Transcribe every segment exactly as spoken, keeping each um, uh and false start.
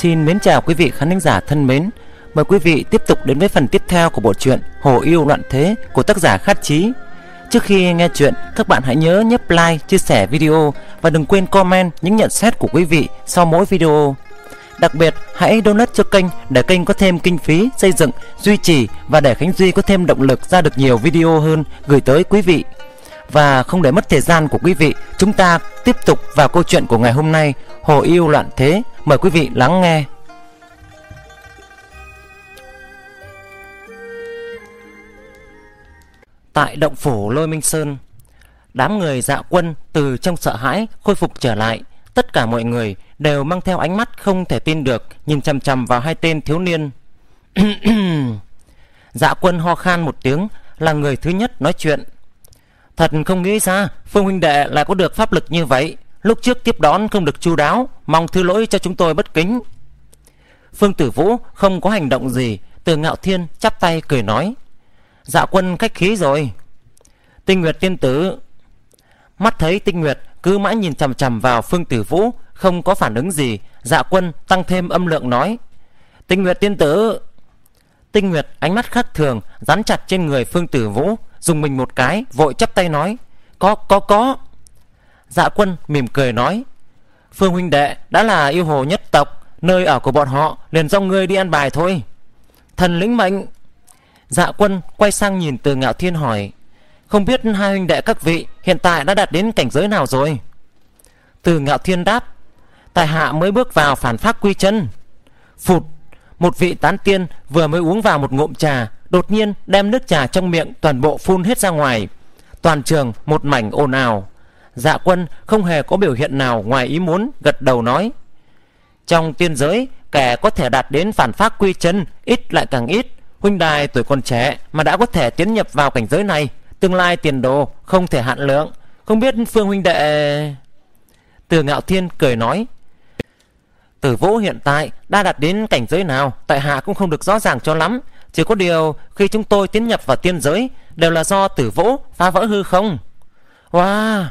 Xin mến chào quý vị khán thính giả thân mến. Mời quý vị tiếp tục đến với phần tiếp theo của bộ truyện Hồ Yêu Loạn Thế của tác giả Khát Chí. Trước khi nghe chuyện, các bạn hãy nhớ nhấp like, chia sẻ video và đừng quên comment những nhận xét của quý vị sau mỗi video. Đặc biệt, hãy donate cho kênh để kênh có thêm kinh phí xây dựng, duy trì và để Khánh Duy có thêm động lực ra được nhiều video hơn gửi tới quý vị. Và không để mất thời gian của quý vị, chúng ta tiếp tục vào câu chuyện của ngày hôm nay, Hồ Yêu Loạn Thế. Mời quý vị lắng nghe. Tại động phủ Lôi Minh Sơn, đám người Dạ Quân từ trong sợ hãi khôi phục trở lại. Tất cả mọi người đều mang theo ánh mắt không thể tin được, nhìn chằm chằm vào hai tên thiếu niên. Dạ Quân ho khan một tiếng, là người thứ nhất nói chuyện. Thật không nghĩ ra Phương huynh đệ lại có được pháp lực như vậy. Lúc trước tiếp đón không được chu đáo, mong thứ lỗi cho chúng tôi bất kính. Phương Tử Vũ không có hành động gì. Từ Ngạo Thiên chắp tay cười nói, Dạ Quân khách khí rồi. Tinh Nguyệt tiên tử. Mắt thấy Tinh Nguyệt cứ mãi nhìn chằm chằm vào Phương Tử Vũ, không có phản ứng gì, Dạ Quân tăng thêm âm lượng nói, Tinh Nguyệt tiên tử. Tinh Nguyệt ánh mắt khác thường dán chặt trên người Phương Tử Vũ, dùng mình một cái, vội chắp tay nói, Có có có. Dạ Quân mỉm cười nói, Phương huynh đệ đã là yêu hồ nhất tộc, nơi ở của bọn họ liền do ngươi đi ăn bài thôi. Thần lĩnh mệnh. Dạ Quân quay sang nhìn Từ Ngạo Thiên hỏi, không biết hai huynh đệ các vị hiện tại đã đạt đến cảnh giới nào rồi? Từ Ngạo Thiên đáp, tài hạ mới bước vào phản pháp quy chân. Phụt, một vị tán tiên vừa mới uống vào một ngụm trà, đột nhiên đem nước trà trong miệng toàn bộ phun hết ra ngoài. Toàn trường một mảnh ồn ào. Dạ Quân không hề có biểu hiện nào ngoài ý muốn, gật đầu nói, trong tiên giới, kẻ có thể đạt đến phản pháp quy chân ít lại càng ít. Huynh đài tuổi còn trẻ mà đã có thể tiến nhập vào cảnh giới này, tương lai tiền đồ không thể hạn lượng. Không biết Phương huynh đệ. Từ Ngạo Thiên cười nói, Tử Vũ hiện tại đã đạt đến cảnh giới nào, tại hạ cũng không được rõ ràng cho lắm. Chỉ có điều khi chúng tôi tiến nhập vào tiên giới, đều là do Tử Vũ phá vỡ hư không. Wow.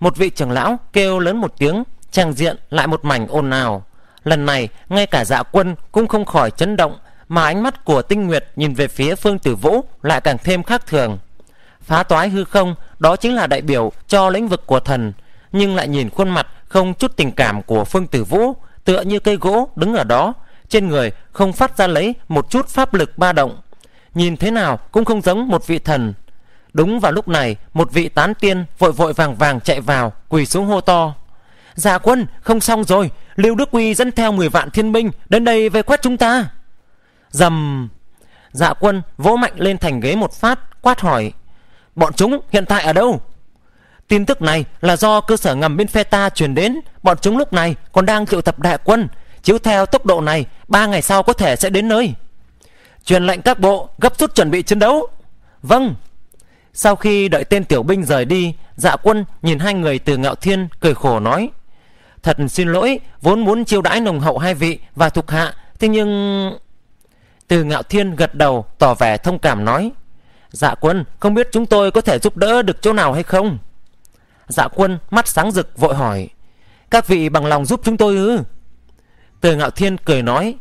Một vị trưởng lão kêu lớn một tiếng, tràng diện lại một mảnh ồn ào. Lần này ngay cả Dạ Quân cũng không khỏi chấn động, mà ánh mắt của Tinh Nguyệt nhìn về phía Phương Tử Vũ lại càng thêm khác thường. Phá toái hư không, đó chính là đại biểu cho lĩnh vực của thần, nhưng lại nhìn khuôn mặt không chút tình cảm của Phương Tử Vũ, tựa như cây gỗ đứng ở đó, trên người không phát ra lấy một chút pháp lực ba động, nhìn thế nào cũng không giống một vị thần. Đúng vào lúc này, một vị tán tiên vội vội vàng vàng chạy vào, quỳ xuống hô to, Dạ Quân, không xong rồi, Lưu Đức Uy dẫn theo mười vạn thiên binh đến đây vây quét chúng ta. Dầm. Dạ Quân vỗ mạnh lên thành ghế một phát, quát hỏi, bọn chúng hiện tại ở đâu? Tin tức này là do cơ sở ngầm bên phe ta truyền đến, bọn chúng lúc này còn đang triệu tập đại quân, chiếu theo tốc độ này ba ngày sau có thể sẽ đến nơi. Truyền lệnh các bộ gấp rút chuẩn bị chiến đấu. Vâng. Sau khi đợi tên tiểu binh rời đi, Dạ Quân nhìn hai người Từ Ngạo Thiên cười khổ nói, thật xin lỗi, vốn muốn chiêu đãi nồng hậu hai vị và thuộc hạ, thế nhưng... Từ Ngạo Thiên gật đầu tỏ vẻ thông cảm nói, Dạ Quân, không biết chúng tôi có thể giúp đỡ được chỗ nào hay không? Dạ Quân mắt sáng rực vội hỏi, các vị bằng lòng giúp chúng tôi ư? Từ Ngạo Thiên cười nói,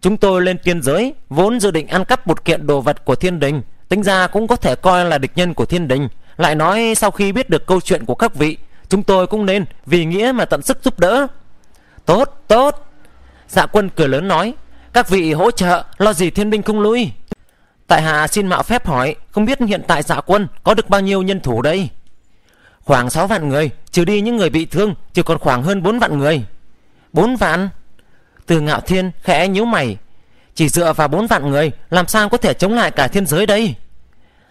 chúng tôi lên tiên giới vốn dự định ăn cắp một kiện đồ vật của thiên đình, tính ra cũng có thể coi là địch nhân của thiên đình. Lại nói sau khi biết được câu chuyện của các vị, chúng tôi cũng nên vì nghĩa mà tận sức giúp đỡ. Tốt, tốt. Dạ Quân cười lớn nói, các vị hỗ trợ, lo gì thiên binh không lui. Tại hạ xin mạo phép hỏi, không biết hiện tại Dạ Quân có được bao nhiêu nhân thủ đây? Khoảng sáu vạn người, trừ đi những người bị thương, chỉ còn khoảng hơn bốn vạn người. Bốn vạn? Từ Ngạo Thiên khẽ nhíu mày, chỉ dựa vào bốn vạn người, làm sao có thể chống lại cả thiên giới đây?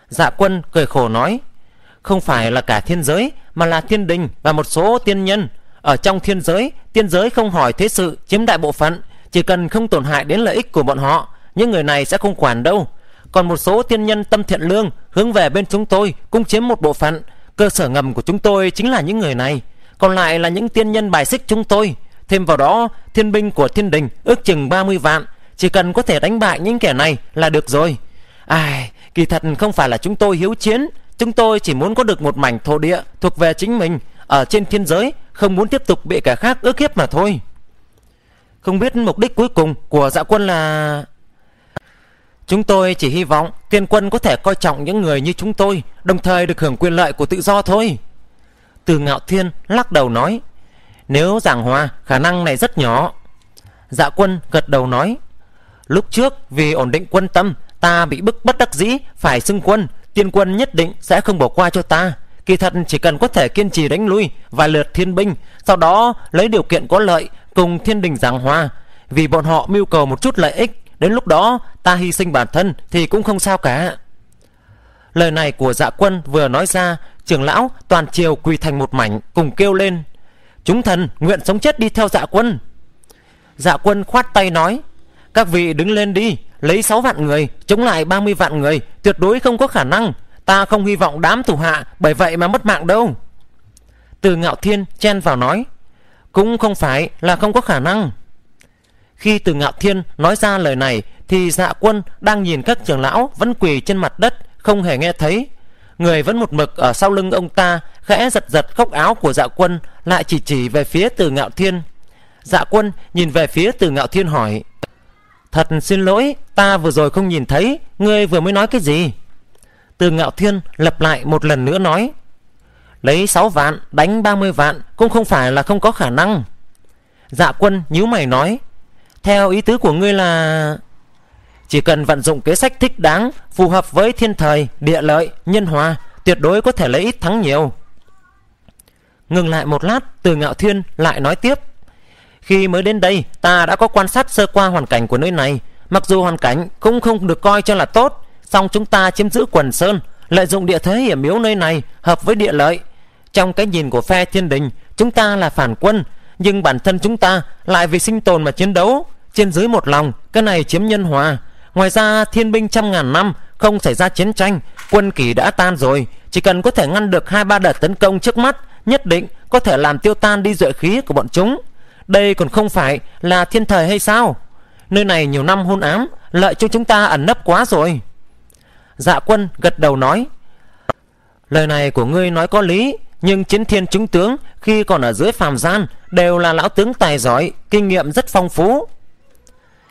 Dạ Quân cười khổ nói, không phải là cả thiên giới, mà là thiên đình và một số tiên nhân. Ở trong thiên giới, tiên giới không hỏi thế sự, chiếm đại bộ phận. Chỉ cần không tổn hại đến lợi ích của bọn họ, những người này sẽ không quản đâu. Còn một số tiên nhân tâm thiện lương hướng về bên chúng tôi cũng chiếm một bộ phận. Cơ sở ngầm của chúng tôi chính là những người này. Còn lại là những tiên nhân bài xích chúng tôi. Thêm vào đó, thiên binh của thiên đình ước chừng ba mươi vạn. Chỉ cần có thể đánh bại những kẻ này là được rồi. Ai, kỳ thật không phải là chúng tôi hiếu chiến, chúng tôi chỉ muốn có được một mảnh thổ địa thuộc về chính mình ở trên thiên giới, không muốn tiếp tục bị kẻ khác ức hiếp mà thôi. Không biết mục đích cuối cùng của Dạ Quân là... Chúng tôi chỉ hy vọng tiên quân có thể coi trọng những người như chúng tôi, đồng thời được hưởng quyền lợi của tự do thôi. Từ Ngạo Thiên lắc đầu nói. Nếu giảng hòa, khả năng này rất nhỏ. Dạ Quân gật đầu nói. Lúc trước vì ổn định quân tâm, ta bị bức bất đắc dĩ phải xưng quân. Tiên quân nhất định sẽ không bỏ qua cho ta. Kỳ thật chỉ cần có thể kiên trì đánh lui vài lượt thiên binh, sau đó lấy điều kiện có lợi cùng thiên đình giảng hòa, vì bọn họ mưu cầu một chút lợi ích. Đến lúc đó ta hy sinh bản thân thì cũng không sao cả. Lời này của Dạ Quân vừa nói ra, trưởng lão toàn triều quỳ thành một mảnh, cùng kêu lên: Chúng thần nguyện sống chết đi theo Dạ Quân. Dạ Quân khoát tay nói: Các vị đứng lên đi, lấy sáu vạn người chống lại ba mươi vạn người, tuyệt đối không có khả năng. Ta không hy vọng đám thủ hạ bởi vậy mà mất mạng đâu. Từ Ngạo Thiên chen vào nói: Cũng không phải là không có khả năng. Khi Từ Ngạo Thiên nói ra lời này thì Dạ Quân đang nhìn các trưởng lão vẫn quỳ trên mặt đất, không hề nghe thấy. Người vẫn một mực ở sau lưng ông ta khẽ giật giật góc áo của Dạ Quân, lại chỉ chỉ về phía Từ Ngạo Thiên. Dạ Quân nhìn về phía Từ Ngạo Thiên hỏi: Thật xin lỗi, ta vừa rồi không nhìn thấy, ngươi vừa mới nói cái gì? Từ Ngạo Thiên lặp lại một lần nữa nói: Lấy sáu vạn đánh ba mươi vạn cũng không phải là không có khả năng. Dạ Quân nhíu mày nói: Theo ý tứ của ngươi là... Chỉ cần vận dụng kế sách thích đáng, phù hợp với thiên thời, địa lợi, nhân hòa, tuyệt đối có thể lấy ít thắng nhiều. Ngừng lại một lát, Từ Ngạo Thiên lại nói tiếp: Khi mới đến đây, ta đã có quan sát sơ qua hoàn cảnh của nơi này. Mặc dù hoàn cảnh cũng không được coi cho là tốt, song chúng ta chiếm giữ quần sơn, lợi dụng địa thế hiểm yếu nơi này, hợp với địa lợi. Trong cái nhìn của phe thiên đình, chúng ta là phản quân, nhưng bản thân chúng ta lại vì sinh tồn mà chiến đấu, trên dưới một lòng, cái này chiếm nhân hòa. Ngoài ra thiên binh trăm ngàn năm không xảy ra chiến tranh, quân kỷ đã tan rồi, chỉ cần có thể ngăn được hai ba đợt tấn công trước mắt, nhất định có thể làm tiêu tan đi duệ khí của bọn chúng. Đây còn không phải là thiên thời hay sao? Nơi này nhiều năm hôn ám, lợi cho chúng ta ẩn nấp quá rồi. Dạ Quân gật đầu nói: Lời này của ngươi nói có lý, nhưng chiến thiên chúng tướng khi còn ở dưới phàm gian đều là lão tướng tài giỏi, kinh nghiệm rất phong phú.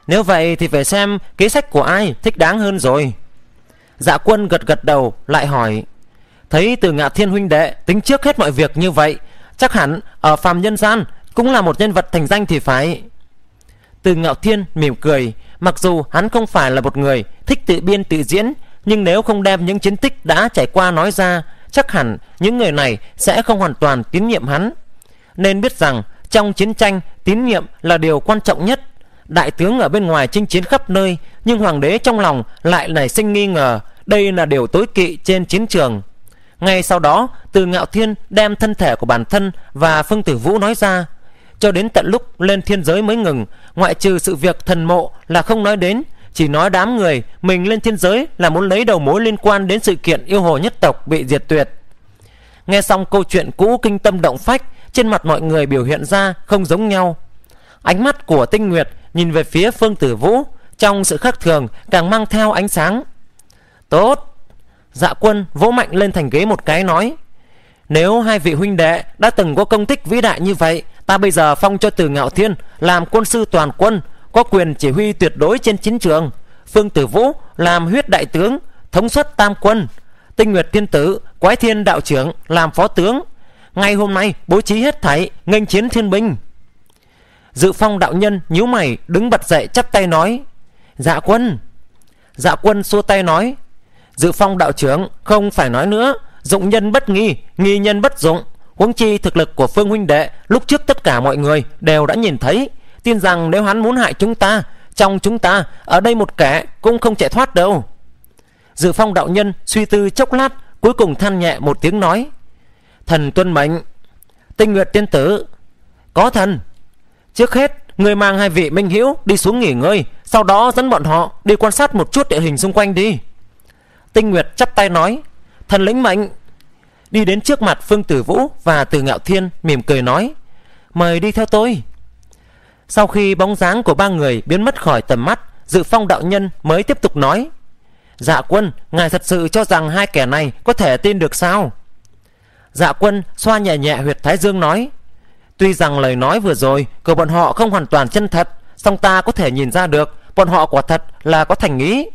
Nếu vậy thì phải xem kế sách của ai thích đáng hơn rồi. Dạ Quân gật gật đầu lại hỏi: Thấy Từ Ngạo Thiên huynh đệ tính trước hết mọi việc như vậy, chắc hẳn ở phàm nhân gian cũng là một nhân vật thành danh thì phải. Từ Ngạo Thiên mỉm cười. Mặc dù hắn không phải là một người thích tự biên tự diễn, nhưng nếu không đem những chiến tích đã trải qua nói ra, chắc hẳn những người này sẽ không hoàn toàn tín nhiệm hắn. Nên biết rằng trong chiến tranh, tín nhiệm là điều quan trọng nhất. Đại tướng ở bên ngoài chinh chiến khắp nơi, nhưng hoàng đế trong lòng lại nảy sinh nghi ngờ, đây là điều tối kỵ trên chiến trường. Ngay sau đó, Từ Ngạo Thiên đem thân thể của bản thân và Phương Tử Vũ nói ra. Cho đến tận lúc lên thiên giới mới ngừng, ngoại trừ sự việc thần mộ là không nói đến, chỉ nói đám người mình lên thiên giới là muốn lấy đầu mối liên quan đến sự kiện yêu hồ nhất tộc bị diệt tuyệt. Nghe xong câu chuyện cũ kinh tâm động phách, trên mặt mọi người biểu hiện ra không giống nhau. Ánh mắt của Tinh Nguyệt nhìn về phía Phương Tử Vũ, trong sự khác thường càng mang theo ánh sáng. Tốt! Dạ Quân vỗ mạnh lên thành ghế một cái nói: Nếu hai vị huynh đệ đã từng có công tích vĩ đại như vậy, ta bây giờ phong cho Từ Ngạo Thiên làm quân sư toàn quân, có quyền chỉ huy tuyệt đối trên chiến trường. Phương Tử Vũ làm huyết đại tướng, thống suất tam quân. Tinh Nguyệt tiên tử, Quái Thiên đạo trưởng làm phó tướng. Ngay hôm nay bố trí hết thảy nghênh chiến thiên binh. Dự Phong đạo nhân nhíu mày đứng bật dậy chắp tay nói: Dạ Quân. Dạ Quân xua tay nói: Dự Phong đạo trưởng không phải nói nữa, dụng nhân bất nghi, nghi nhân bất dụng. Huống chi thực lực của Phương huynh đệ lúc trước tất cả mọi người đều đã nhìn thấy, tin rằng nếu hắn muốn hại chúng ta, trong chúng ta ở đây một kẻ cũng không chạy thoát đâu. Dự Phong đạo nhân suy tư chốc lát, cuối cùng than nhẹ một tiếng nói: Thần tuân mệnh. Tinh Nguyệt tiên tử: Có thần. Trước hết người mang hai vị minh hữu đi xuống nghỉ ngơi, sau đó dẫn bọn họ đi quan sát một chút địa hình xung quanh đi. Tinh Nguyệt chắp tay nói: Thần lĩnh mệnh. Đi đến trước mặt Phương Tử Vũ và Từ Ngạo Thiên mỉm cười nói: Mời đi theo tôi. Sau khi bóng dáng của ba người biến mất khỏi tầm mắt, Dự Phong đạo nhân mới tiếp tục nói: Dạ Quân, ngài thật sự cho rằng hai kẻ này có thể tin được sao? Dạ Quân xoa nhẹ nhẹ huyệt thái dương nói: Tuy rằng lời nói vừa rồi của bọn họ không hoàn toàn chân thật, song ta có thể nhìn ra được bọn họ quả thật là có thành ý.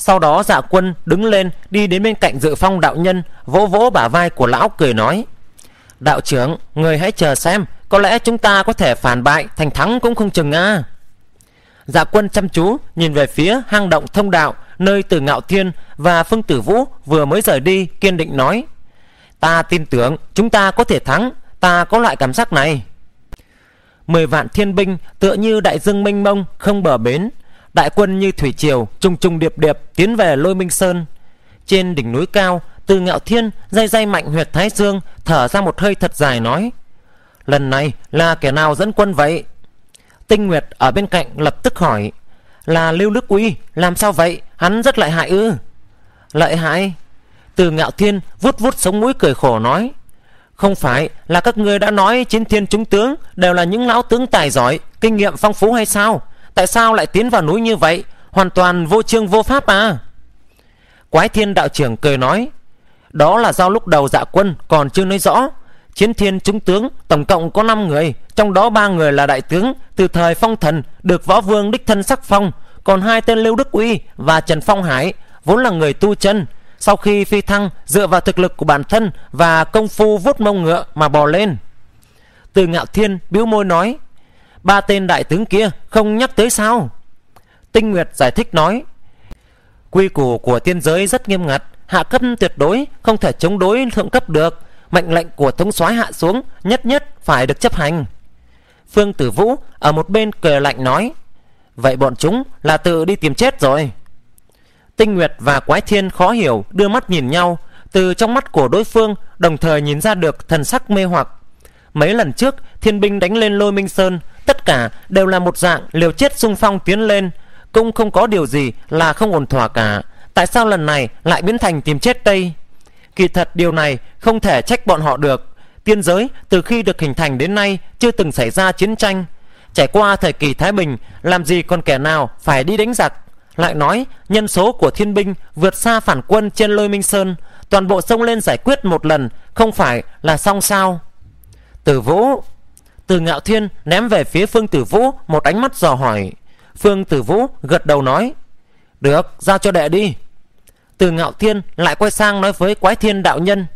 Sau đó Dạ Quân đứng lên đi đến bên cạnh Dự Phong đạo nhân, vỗ vỗ bả vai của lão cười nói: Đạo trưởng, người hãy chờ xem, có lẽ chúng ta có thể phản bại thành thắng cũng không chừng a. Dạ Quân chăm chú nhìn về phía hang động thông đạo nơi Từ Ngạo Thiên và Phương Tử Vũ vừa mới rời đi, kiên định nói: Ta tin tưởng chúng ta có thể thắng, ta có loại cảm giác này. Mười vạn thiên binh tựa như đại dương mênh mông không bờ bến, đại quân như thủy triều trùng trùng điệp điệp tiến về Lôi Minh Sơn. Trên đỉnh núi cao, Từ Ngạo Thiên day day mạnh huyệt thái dương, thở ra một hơi thật dài nói: Lần này là kẻ nào dẫn quân vậy? Tinh Nguyệt ở bên cạnh lập tức hỏi: Là Lưu Đức Uy, làm sao vậy? Hắn rất lợi hại ư? Lợi hại? Từ Ngạo Thiên vuốt vuốt sống mũi cười khổ nói: Không phải là các ngươi đã nói chiến thiên chúng tướng đều là những lão tướng tài giỏi, kinh nghiệm phong phú hay sao? Tại sao lại tiến vào núi như vậy? Hoàn toàn vô chương vô pháp à? Quái Thiên đạo trưởng cười nói: Đó là do lúc đầu Dạ Quân còn chưa nói rõ. Chiến thiên chúng tướng tổng cộng có năm người, trong đó ba người là đại tướng từ thời phong thần, được võ vương đích thân sắc phong, còn hai tên Lưu Đức Uy và Trần Phong Hải vốn là người tu chân, sau khi phi thăng dựa vào thực lực của bản thân và công phu vuốt mông ngựa mà bò lên. Từ Ngạo Thiên bĩu môi nói: Ba tên đại tướng kia không nhắc tới sao? Tinh Nguyệt giải thích nói: Quy củ của tiên giới rất nghiêm ngặt, hạ cấp tuyệt đối không thể chống đối thượng cấp được, mệnh lệnh của thống soái hạ xuống nhất nhất phải được chấp hành. Phương Tử Vũ ở một bên cười lạnh nói: Vậy bọn chúng là tự đi tìm chết rồi. Tinh Nguyệt và Quái Thiên khó hiểu đưa mắt nhìn nhau, từ trong mắt của đối phương đồng thời nhìn ra được thần sắc mê hoặc. Mấy lần trước thiên binh đánh lên Lôi Minh Sơn, tất cả đều là một dạng liều chết xung phong tiến lên, cũng không có điều gì là không ổn thỏa cả. Tại sao lần này lại biến thành tìm chết đây? Kỳ thật điều này không thể trách bọn họ được. Tiên giới từ khi được hình thành đến nay chưa từng xảy ra chiến tranh, trải qua thời kỳ thái bình, làm gì còn kẻ nào phải đi đánh giặc. Lại nói nhân số của thiên binh vượt xa phản quân trên Lôi Minh Sơn, toàn bộ xông lên giải quyết một lần không phải là xong sao? Tử Vũ, Từ Ngạo Thiên ném về phía Phương Tử Vũ một ánh mắt dò hỏi. Phương Tử Vũ gật đầu nói: Được, giao cho đệ đi. Từ Ngạo Thiên lại quay sang nói với Quái Thiên đạo nhân: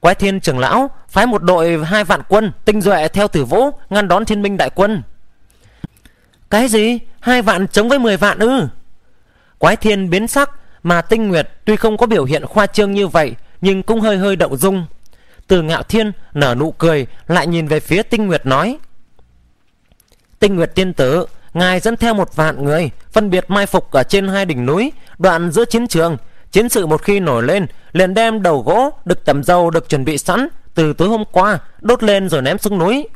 Quái Thiên trưởng lão, phái một đội hai vạn quân tinh duệ theo Tử Vũ ngăn đón thiên binh đại quân. Cái gì? Hai vạn chống với mười vạn ư? Quái Thiên biến sắc, mà Tinh Nguyệt tuy không có biểu hiện khoa trương như vậy nhưng cũng hơi hơi động dung. Từ Ngạo Thiên nở nụ cười, lại nhìn về phía Tinh Nguyệt nói: Tinh Nguyệt tiên tử, ngài dẫn theo một vạn người phân biệt mai phục ở trên hai đỉnh núi, đoạn giữa chiến trường, chiến sự một khi nổi lên liền đem đầu gỗ đực tẩm dầu được chuẩn bị sẵn từ tối hôm qua đốt lên rồi ném xuống núi.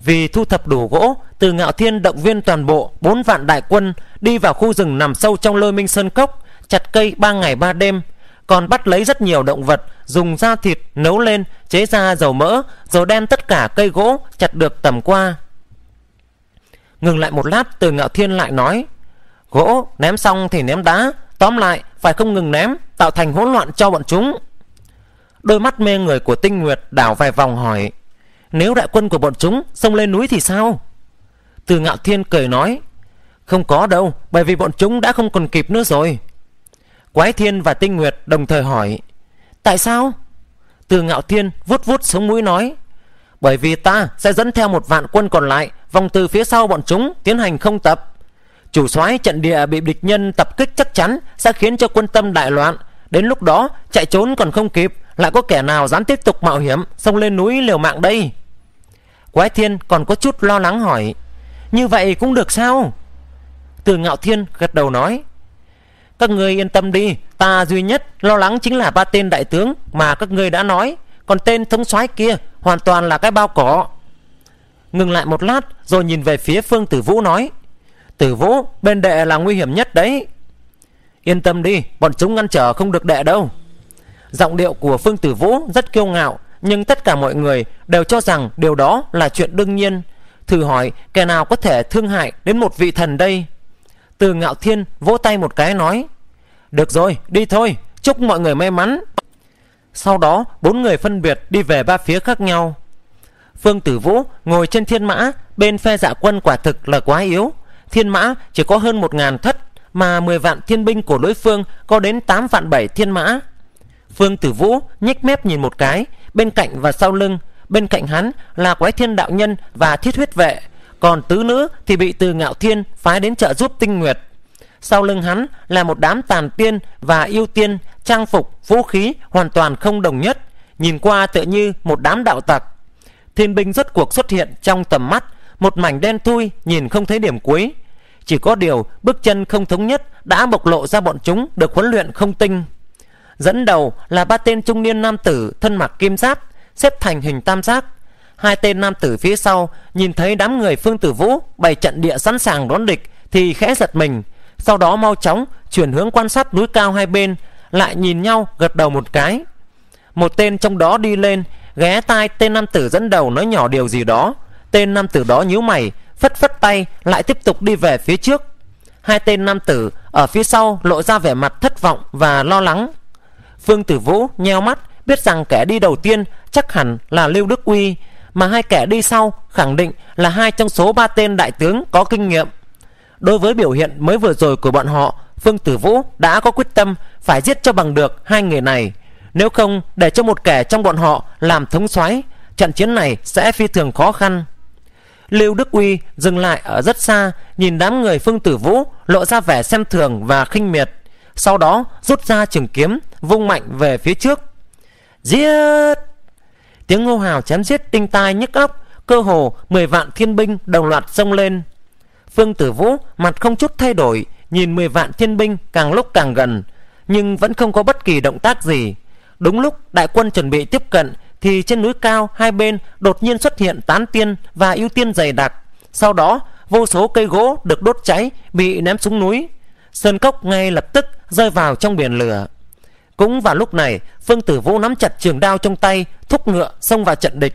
Vì thu thập đủ gỗ, Từ Ngạo Thiên động viên toàn bộ bốn vạn đại quân đi vào khu rừng nằm sâu trong Lôi Minh Sơn cốc, chặt cây ba ngày ba đêm, còn bắt lấy rất nhiều động vật, dùng da thịt nấu lên chế ra dầu mỡ, rồi đem tất cả cây gỗ chặt được tầm qua. Ngừng lại một lát, Từ Ngạo Thiên lại nói: Gỗ ném xong thì ném đá, tóm lại phải không ngừng ném, tạo thành hỗn loạn cho bọn chúng. Đôi mắt mê người của Tinh Nguyệt đảo vài vòng hỏi: Nếu đại quân của bọn chúng xông lên núi thì sao? Từ Ngạo Thiên cười nói: Không có đâu, bởi vì bọn chúng đã không còn kịp nữa rồi. Quái Thiên và Tinh Nguyệt đồng thời hỏi: Tại sao? Từ Ngạo Thiên vuốt vuốt sống mũi nói: Bởi vì ta sẽ dẫn theo một vạn quân còn lại vòng từ phía sau bọn chúng tiến hành không tập. Chủ soái trận địa bị địch nhân tập kích chắc chắn sẽ khiến cho quân tâm đại loạn, đến lúc đó chạy trốn còn không kịp, lại có kẻ nào dám tiếp tục mạo hiểm xông lên núi liều mạng đây? Quái Thiên còn có chút lo lắng hỏi: Như vậy cũng được sao? Từ Ngạo Thiên gật đầu nói: Các ngươi yên tâm đi, ta duy nhất lo lắng chính là ba tên đại tướng mà các ngươi đã nói, còn tên thống soái kia hoàn toàn là cái bao cỏ. Ngừng lại một lát rồi nhìn về phía Phương Tử Vũ nói: Tử Vũ, bên đệ là nguy hiểm nhất đấy. Yên tâm đi, bọn chúng ngăn trở không được đệ đâu. Giọng điệu của Phương Tử Vũ rất kiêu ngạo, nhưng tất cả mọi người đều cho rằng điều đó là chuyện đương nhiên. Thử hỏi kẻ nào có thể thương hại đến một vị thần đây? Từ Ngạo Thiên vỗ tay một cái nói: Được rồi, đi thôi, chúc mọi người may mắn. Sau đó bốn người phân biệt đi về ba phía khác nhau. Phương Tử Vũ ngồi trên thiên mã bên phe Dạ Quân quả thực là quá yếu. Thiên mã chỉ có hơn một ngàn thất, mà mười vạn thiên binh của đối phương có đến tám vạn bảy thiên mã. Phương Tử Vũ nhếch mép nhìn một cái, bên cạnh và sau lưng, bên cạnh hắn là Quái Thiên Đạo Nhân và Thiết Huyết Vệ, còn tứ nữ thì bị Từ Ngạo Thiên phái đến trợ giúp Tinh Nguyệt. Sau lưng hắn là một đám tàn tiên và yêu tiên, trang phục, vũ khí hoàn toàn không đồng nhất, nhìn qua tựa như một đám đạo tặc. Thiên binh rốt cuộc xuất hiện trong tầm mắt, một mảnh đen thui nhìn không thấy điểm cuối. Chỉ có điều bước chân không thống nhất đã bộc lộ ra bọn chúng được huấn luyện không tinh. Dẫn đầu là ba tên trung niên nam tử thân mặc kim giáp, xếp thành hình tam giác. Hai tên nam tử phía sau nhìn thấy đám người Phương Tử Vũ bày trận địa sẵn sàng đón địch thì khẽ giật mình, sau đó mau chóng chuyển hướng quan sát núi cao hai bên, lại nhìn nhau gật đầu một cái. Một tên trong đó đi lên ghé tai tên nam tử dẫn đầu nói nhỏ điều gì đó. Tên nam tử đó nhíu mày, phất phất tay lại tiếp tục đi về phía trước. Hai tên nam tử ở phía sau lộ ra vẻ mặt thất vọng và lo lắng. Phương Tử Vũ nheo mắt, biết rằng kẻ đi đầu tiên chắc hẳn là Lưu Đức Uy, mà hai kẻ đi sau khẳng định là hai trong số ba tên đại tướng có kinh nghiệm. Đối với biểu hiện mới vừa rồi của bọn họ, Phương Tử Vũ đã có quyết tâm phải giết cho bằng được hai người này. Nếu không để cho một kẻ trong bọn họ làm thống soái, trận chiến này sẽ phi thường khó khăn. Lưu Đức Uy dừng lại ở rất xa, nhìn đám người Phương Tử Vũ lộ ra vẻ xem thường và khinh miệt, sau đó rút ra trường kiếm vung mạnh về phía trước. Giết! Tiếng hô hào chém giết tinh tai nhức óc, cơ hồ mười vạn thiên binh đồng loạt xông lên. Phương Tử Vũ mặt không chút thay đổi, nhìn mười vạn thiên binh càng lúc càng gần, nhưng vẫn không có bất kỳ động tác gì. Đúng lúc đại quân chuẩn bị tiếp cận thì trên núi cao hai bên đột nhiên xuất hiện tán tiên và ưu tiên dày đặc. Sau đó vô số cây gỗ được đốt cháy bị ném xuống núi, sơn cốc ngay lập tức rơi vào trong biển lửa. Cũng vào lúc này, Phương Tử Vũ nắm chặt trường đao trong tay, thúc ngựa xông vào trận địch.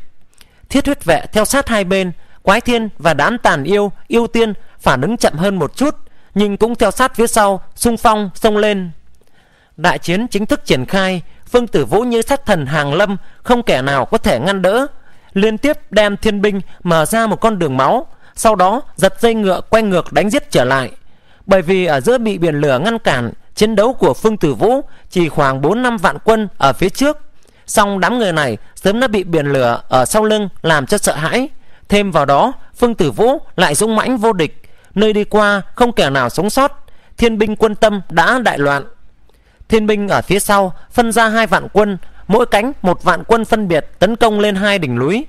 Thiết Huyết Vệ theo sát hai bên, Quái Thiên và đám tàn yêu, yêu tiên phản ứng chậm hơn một chút, nhưng cũng theo sát phía sau, xung phong xông lên. Đại chiến chính thức triển khai, Phương Tử Vũ như sát thần hàng lâm, không kẻ nào có thể ngăn đỡ, liên tiếp đem thiên binh mở ra một con đường máu, sau đó giật dây ngựa quay ngược đánh giết trở lại. Bởi vì ở giữa bị biển lửa ngăn cản, chiến đấu của Phương Tử Vũ chỉ khoảng bốn năm vạn quân ở phía trước, song đám người này sớm đã bị biển lửa ở sau lưng làm cho sợ hãi. Thêm vào đó, Phương Tử Vũ lại dũng mãnh vô địch, nơi đi qua không kẻ nào sống sót, thiên binh quân tâm đã đại loạn. Thiên binh ở phía sau phân ra hai vạn quân, mỗi cánh một vạn quân phân biệt tấn công lên hai đỉnh núi.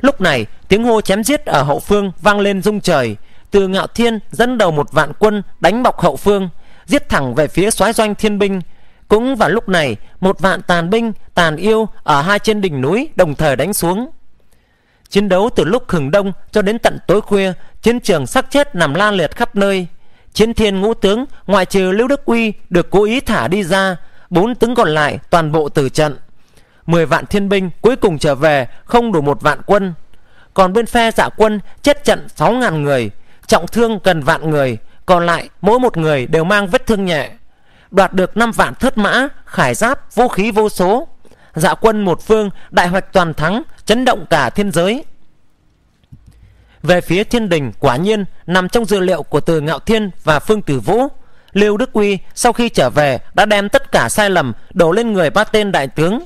Lúc này tiếng hô chém giết ở hậu phương vang lên rung trời. Từ Ngạo Thiên dẫn đầu một vạn quân đánh bọc hậu phương, giết thẳng về phía soái doanh thiên binh. Cũng vào lúc này, một vạn tàn binh, tàn yêu ở hai trên đỉnh núi đồng thời đánh xuống. Chiến đấu từ lúc hừng đông cho đến tận tối khuya, chiến trường xác chết nằm la liệt khắp nơi. Chiến thiên ngũ tướng ngoại trừ Lưu Đức Uy được cố ý thả đi ra, bốn tướng còn lại toàn bộ tử trận. Mười vạn thiên binh cuối cùng trở về không đủ một vạn quân. Còn bên phe Dạ Quân chết trận sáu ngàn người, trọng thương gần vạn người, còn lại mỗi một người đều mang vết thương nhẹ. Đoạt được năm vạn thất mã, khải giáp, vũ khí vô số. Dạ Quân một phương đại hoạch toàn thắng, chấn động cả thiên giới. Về phía Thiên Đình, quả nhiên nằm trong dữ liệu của Từ Ngạo Thiên và Phương Tử Vũ, Lưu Đức Uy sau khi trở về đã đem tất cả sai lầm đổ lên người ba tên đại tướng.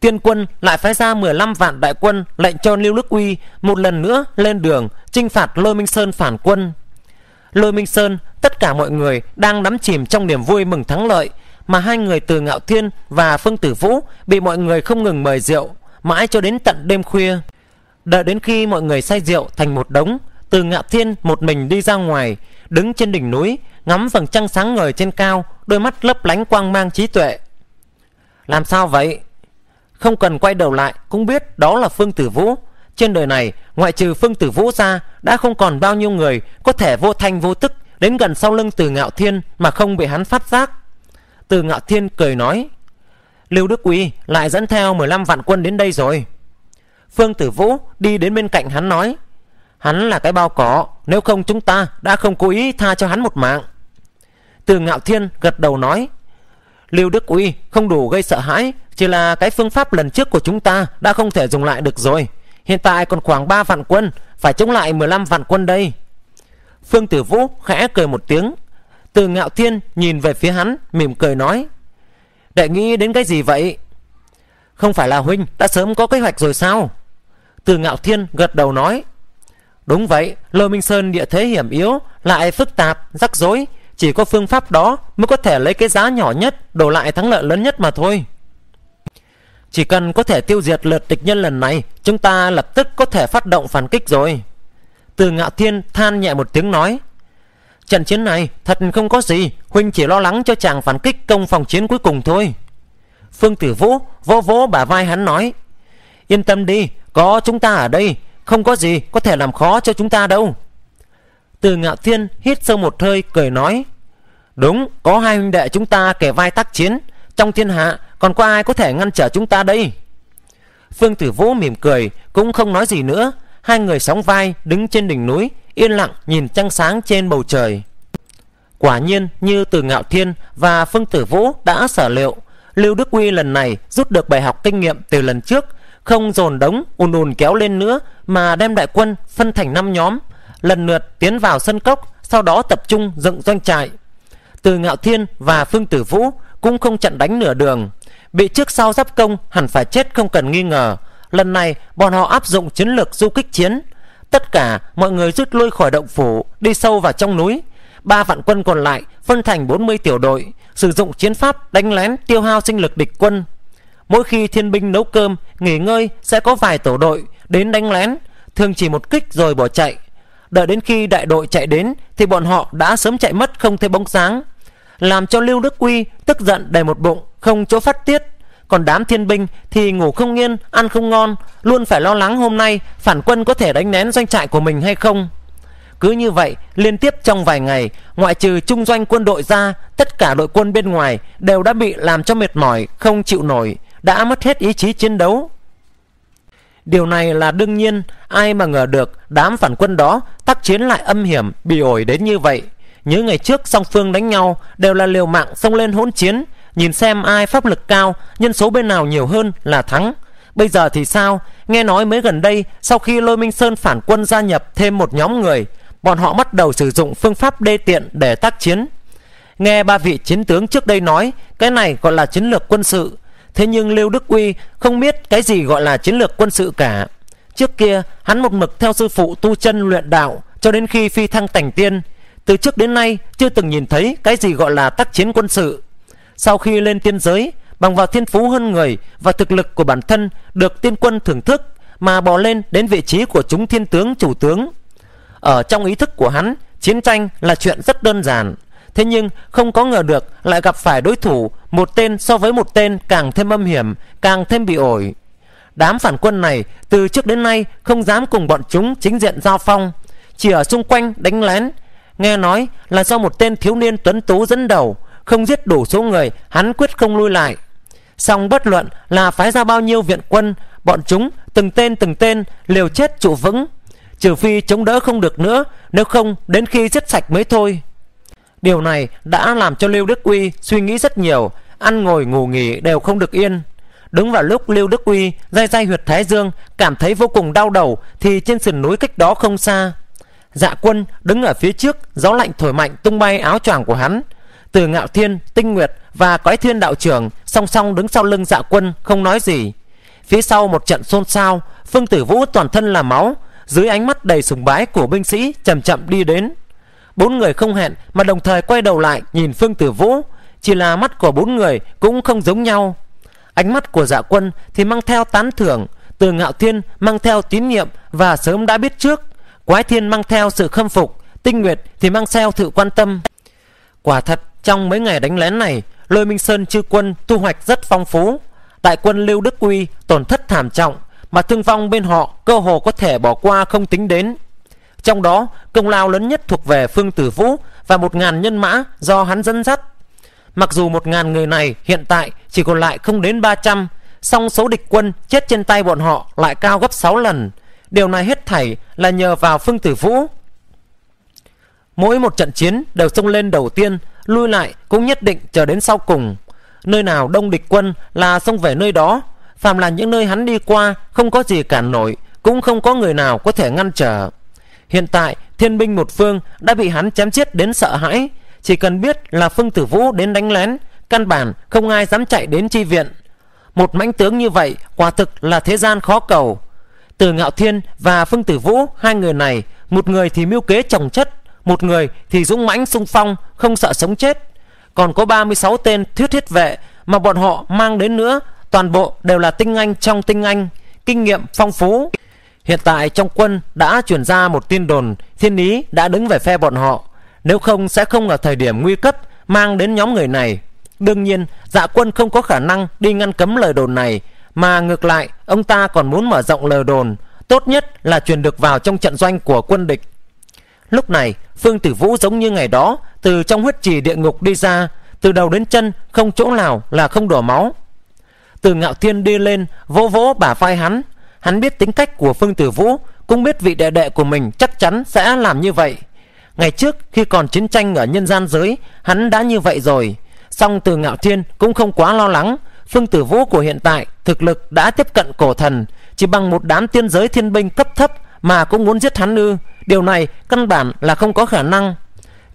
Tiên quân lại phái ra mười lăm vạn đại quân, lệnh cho Lưu Đức Uy một lần nữa lên đường chinh phạt Lôi Minh Sơn phản quân. Lôi Minh Sơn, tất cả mọi người đang đắm chìm trong niềm vui mừng thắng lợi, mà hai người Từ Ngạo Thiên và Phương Tử Vũ bị mọi người không ngừng mời rượu mãi cho đến tận đêm khuya. Đợi đến khi mọi người say rượu thành một đống, Từ Ngạo Thiên một mình đi ra ngoài, đứng trên đỉnh núi ngắm vầng trăng sáng ngời trên cao, đôi mắt lấp lánh quang mang trí tuệ. Làm sao vậy? Không cần quay đầu lại cũng biết đó là Phương Tử Vũ. Trên đời này ngoại trừ Phương Tử Vũ ra, đã không còn bao nhiêu người có thể vô thanh vô tức đến gần sau lưng Từ Ngạo Thiên mà không bị hắn phát giác. Từ Ngạo Thiên cười nói, Lưu Đức Uy lại dẫn theo mười lăm vạn quân đến đây rồi. Phương Tử Vũ đi đến bên cạnh hắn nói, hắn là cái bao cỏ, nếu không chúng ta đã không cố ý tha cho hắn một mạng. Từ Ngạo Thiên gật đầu nói, Lưu Đức Uy không đủ gây sợ hãi, chỉ là cái phương pháp lần trước của chúng ta đã không thể dùng lại được rồi. hiện tại còn khoảng ba vạn quân, phải chống lại mười lăm vạn quân đây. Phương Tử Vũ khẽ cười một tiếng. Từ Ngạo Thiên nhìn về phía hắn, mỉm cười nói: Đệ nghĩ đến cái gì vậy? Không phải là huynh đã sớm có kế hoạch rồi sao? Từ Ngạo Thiên gật đầu nói: Đúng vậy, Lôi Minh Sơn địa thế hiểm yếu, lại phức tạp, rắc rối, chỉ có phương pháp đó mới có thể lấy cái giá nhỏ nhất đổi lại thắng lợi lớn nhất mà thôi. Chỉ cần có thể tiêu diệt lượt địch nhân lần này, chúng ta lập tức có thể phát động phản kích rồi. Từ Ngạo Thiên than nhẹ một tiếng nói: Trận chiến này thật không có gì, huynh chỉ lo lắng cho chàng phản kích công phòng chiến cuối cùng thôi. Phương Tử Vũ vỗ vỗ bả vai hắn nói: Yên tâm đi, có chúng ta ở đây, không có gì có thể làm khó cho chúng ta đâu. Từ Ngạo Thiên hít sâu một hơi cười nói: Đúng, có hai huynh đệ chúng ta kề vai tác chiến, trong thiên hạ còn có ai có thể ngăn trở chúng ta đây? Phương Tử Vũ mỉm cười, cũng không nói gì nữa. Hai người sóng vai đứng trên đỉnh núi, yên lặng nhìn trăng sáng trên bầu trời. Quả nhiên như Từ Ngạo Thiên và Phương Tử Vũ đã sở liệu, Lưu Đức Uy lần này rút được bài học kinh nghiệm từ lần trước, không dồn đống ùn ùn kéo lên nữa mà đem đại quân phân thành năm nhóm, lần lượt tiến vào sân cốc, sau đó tập trung dựng doanh trại. Từ Ngạo Thiên và Phương Tử Vũ cũng không chặn đánh nửa đường, bị trước sau giáp công hẳn phải chết không cần nghi ngờ. Lần này bọn họ áp dụng chiến lược du kích chiến, tất cả mọi người rút lui khỏi động phủ, đi sâu vào trong núi. Ba vạn quân còn lại phân thành bốn mươi tiểu đội, sử dụng chiến pháp đánh lén tiêu hao sinh lực địch quân. Mỗi khi thiên binh nấu cơm nghỉ ngơi sẽ có vài tổ đội đến đánh lén, thường chỉ một kích rồi bỏ chạy. Đợi đến khi đại đội chạy đến thì bọn họ đã sớm chạy mất không thấy bóng dáng, làm cho Lưu Đức Uy tức giận đầy một bụng không chỗ phát tiết. Còn đám thiên binh thì ngủ không yên, ăn không ngon, luôn phải lo lắng hôm nay phản quân có thể đánh nén doanh trại của mình hay không. Cứ như vậy liên tiếp trong vài ngày, ngoại trừ trung doanh quân đội ra, tất cả đội quân bên ngoài đều đã bị làm cho mệt mỏi không chịu nổi, đã mất hết ý chí chiến đấu. Điều này là đương nhiên, ai mà ngờ được đám phản quân đó tác chiến lại âm hiểm bỉ ổi đến như vậy. Những ngày trước song phương đánh nhau đều là liều mạng xông lên hỗn chiến, nhìn xem ai pháp lực cao, nhân số bên nào nhiều hơn là thắng. Bây giờ thì sao? Nghe nói mới gần đây, sau khi Lôi Minh Sơn phản quân gia nhập thêm một nhóm người, bọn họ bắt đầu sử dụng phương pháp đê tiện để tác chiến. Nghe ba vị chiến tướng trước đây nói, cái này gọi là chiến lược quân sự. Thế nhưng Lưu Đức Uy không biết cái gì gọi là chiến lược quân sự cả. Trước kia hắn một mực theo sư phụ tu chân luyện đạo, cho đến khi phi thăng thành tiên, từ trước đến nay chưa từng nhìn thấy cái gì gọi là tác chiến quân sự. Sau khi lên tiên giới, bằng vào thiên phú hơn người và thực lực của bản thân được tiên quân thưởng thức mà bò lên đến vị trí của chúng thiên tướng chủ tướng. Ở trong ý thức của hắn, chiến tranh là chuyện rất đơn giản. Thế nhưng không có ngờ được lại gặp phải đối thủ một tên so với một tên càng thêm âm hiểm, càng thêm bị ổi. Đám phản quân này từ trước đến nay không dám cùng bọn chúng chính diện giao phong, chỉ ở xung quanh đánh lén. Nghe nói là do một tên thiếu niên tuấn tú dẫn đầu, không giết đủ số người hắn quyết không lui lại. Song bất luận là phái ra bao nhiêu viện quân, bọn chúng từng tên từng tên liều chết trụ vững, trừ phi chống đỡ không được nữa, nếu không đến khi giết sạch mới thôi. Điều này đã làm cho Lưu Đức Uy suy nghĩ rất nhiều, ăn ngồi ngủ nghỉ đều không được yên. Đúng vào lúc Lưu Đức Uy day day huyệt thái dương, cảm thấy vô cùng đau đầu, thì trên sườn núi cách đó không xa, Dạ Quân đứng ở phía trước, gió lạnh thổi mạnh tung bay áo choàng của hắn. Từ Ngạo Thiên, Tinh Nguyệt và Quái Thiên đạo trưởng song song đứng sau lưng Dạ Quân không nói gì. Phía sau một trận xôn xao, Phương Tử Vũ toàn thân là máu, dưới ánh mắt đầy sùng bái của binh sĩ chậm chậm đi đến. Bốn người không hẹn mà đồng thời quay đầu lại nhìn Phương Tử Vũ, chỉ là mắt của bốn người cũng không giống nhau. Ánh mắt của Dạ Quân thì mang theo tán thưởng, Từ Ngạo Thiên mang theo tín nhiệm và sớm đã biết trước, Quái Thiên mang theo sự khâm phục, Tinh Nguyệt thì mang theo sự quan tâm. Quả thật trong mấy ngày đánh lén này, Lôi Minh Sơn chư quân thu hoạch rất phong phú. Đại quân Lưu Đức Uy tổn thất thảm trọng, mà thương vong bên họ cơ hồ có thể bỏ qua không tính đến. Trong đó công lao lớn nhất thuộc về Phương Tử Vũ và một ngàn nhân mã do hắn dẫn dắt. Mặc dù một ngàn người này hiện tại chỉ còn lại không đến ba trăm, song số địch quân chết trên tay bọn họ lại cao gấp sáu lần. Điều này hết thảy là nhờ vào Phương Tử Vũ. Mỗi một trận chiến đều xông lên đầu tiên, lui lại cũng nhất định chờ đến sau cùng. Nơi nào đông địch quân là xông về nơi đó, phàm là những nơi hắn đi qua không có gì cản nổi, cũng không có người nào có thể ngăn trở. Hiện tại thiên binh một phương đã bị hắn chém chết đến sợ hãi, chỉ cần biết là Phương Tử Vũ đến đánh lén, căn bản không ai dám chạy đến chi viện. Một mãnh tướng như vậy quả thực là thế gian khó cầu. Từ Ngạo Thiên và Phương Tử Vũ hai người này, một người thì mưu kế chồng chất, một người thì dũng mãnh xung phong không sợ sống chết. Còn có ba mươi sáu tên thiết huyết vệ mà bọn họ mang đến nữa, toàn bộ đều là tinh anh trong tinh anh, kinh nghiệm phong phú. Hiện tại trong quân đã chuyển ra một tin đồn thiên ý đã đứng về phe bọn họ, nếu không sẽ không ở thời điểm nguy cấp mang đến nhóm người này. Đương nhiên Dạ Quân không có khả năng đi ngăn cấm lời đồn này, mà ngược lại ông ta còn muốn mở rộng lời đồn, tốt nhất là truyền được vào trong trận doanh của quân địch. Lúc này Phương Tử Vũ giống như ngày đó từ trong huyết trì địa ngục đi ra, từ đầu đến chân không chỗ nào là không đổ máu. Từ Ngạo Thiên đi lên vỗ vỗ bả vai hắn, hắn biết tính cách của Phương Tử Vũ, cũng biết vị đệ đệ của mình chắc chắn sẽ làm như vậy. Ngày trước khi còn chiến tranh ở nhân gian giới, hắn đã như vậy rồi. Song Từ Ngạo Thiên cũng không quá lo lắng, Phương Tử Vũ của hiện tại thực lực đã tiếp cận cổ thần, chỉ bằng một đám tiên giới thiên binh cấp thấp mà cũng muốn giết hắn ư? Điều này căn bản là không có khả năng.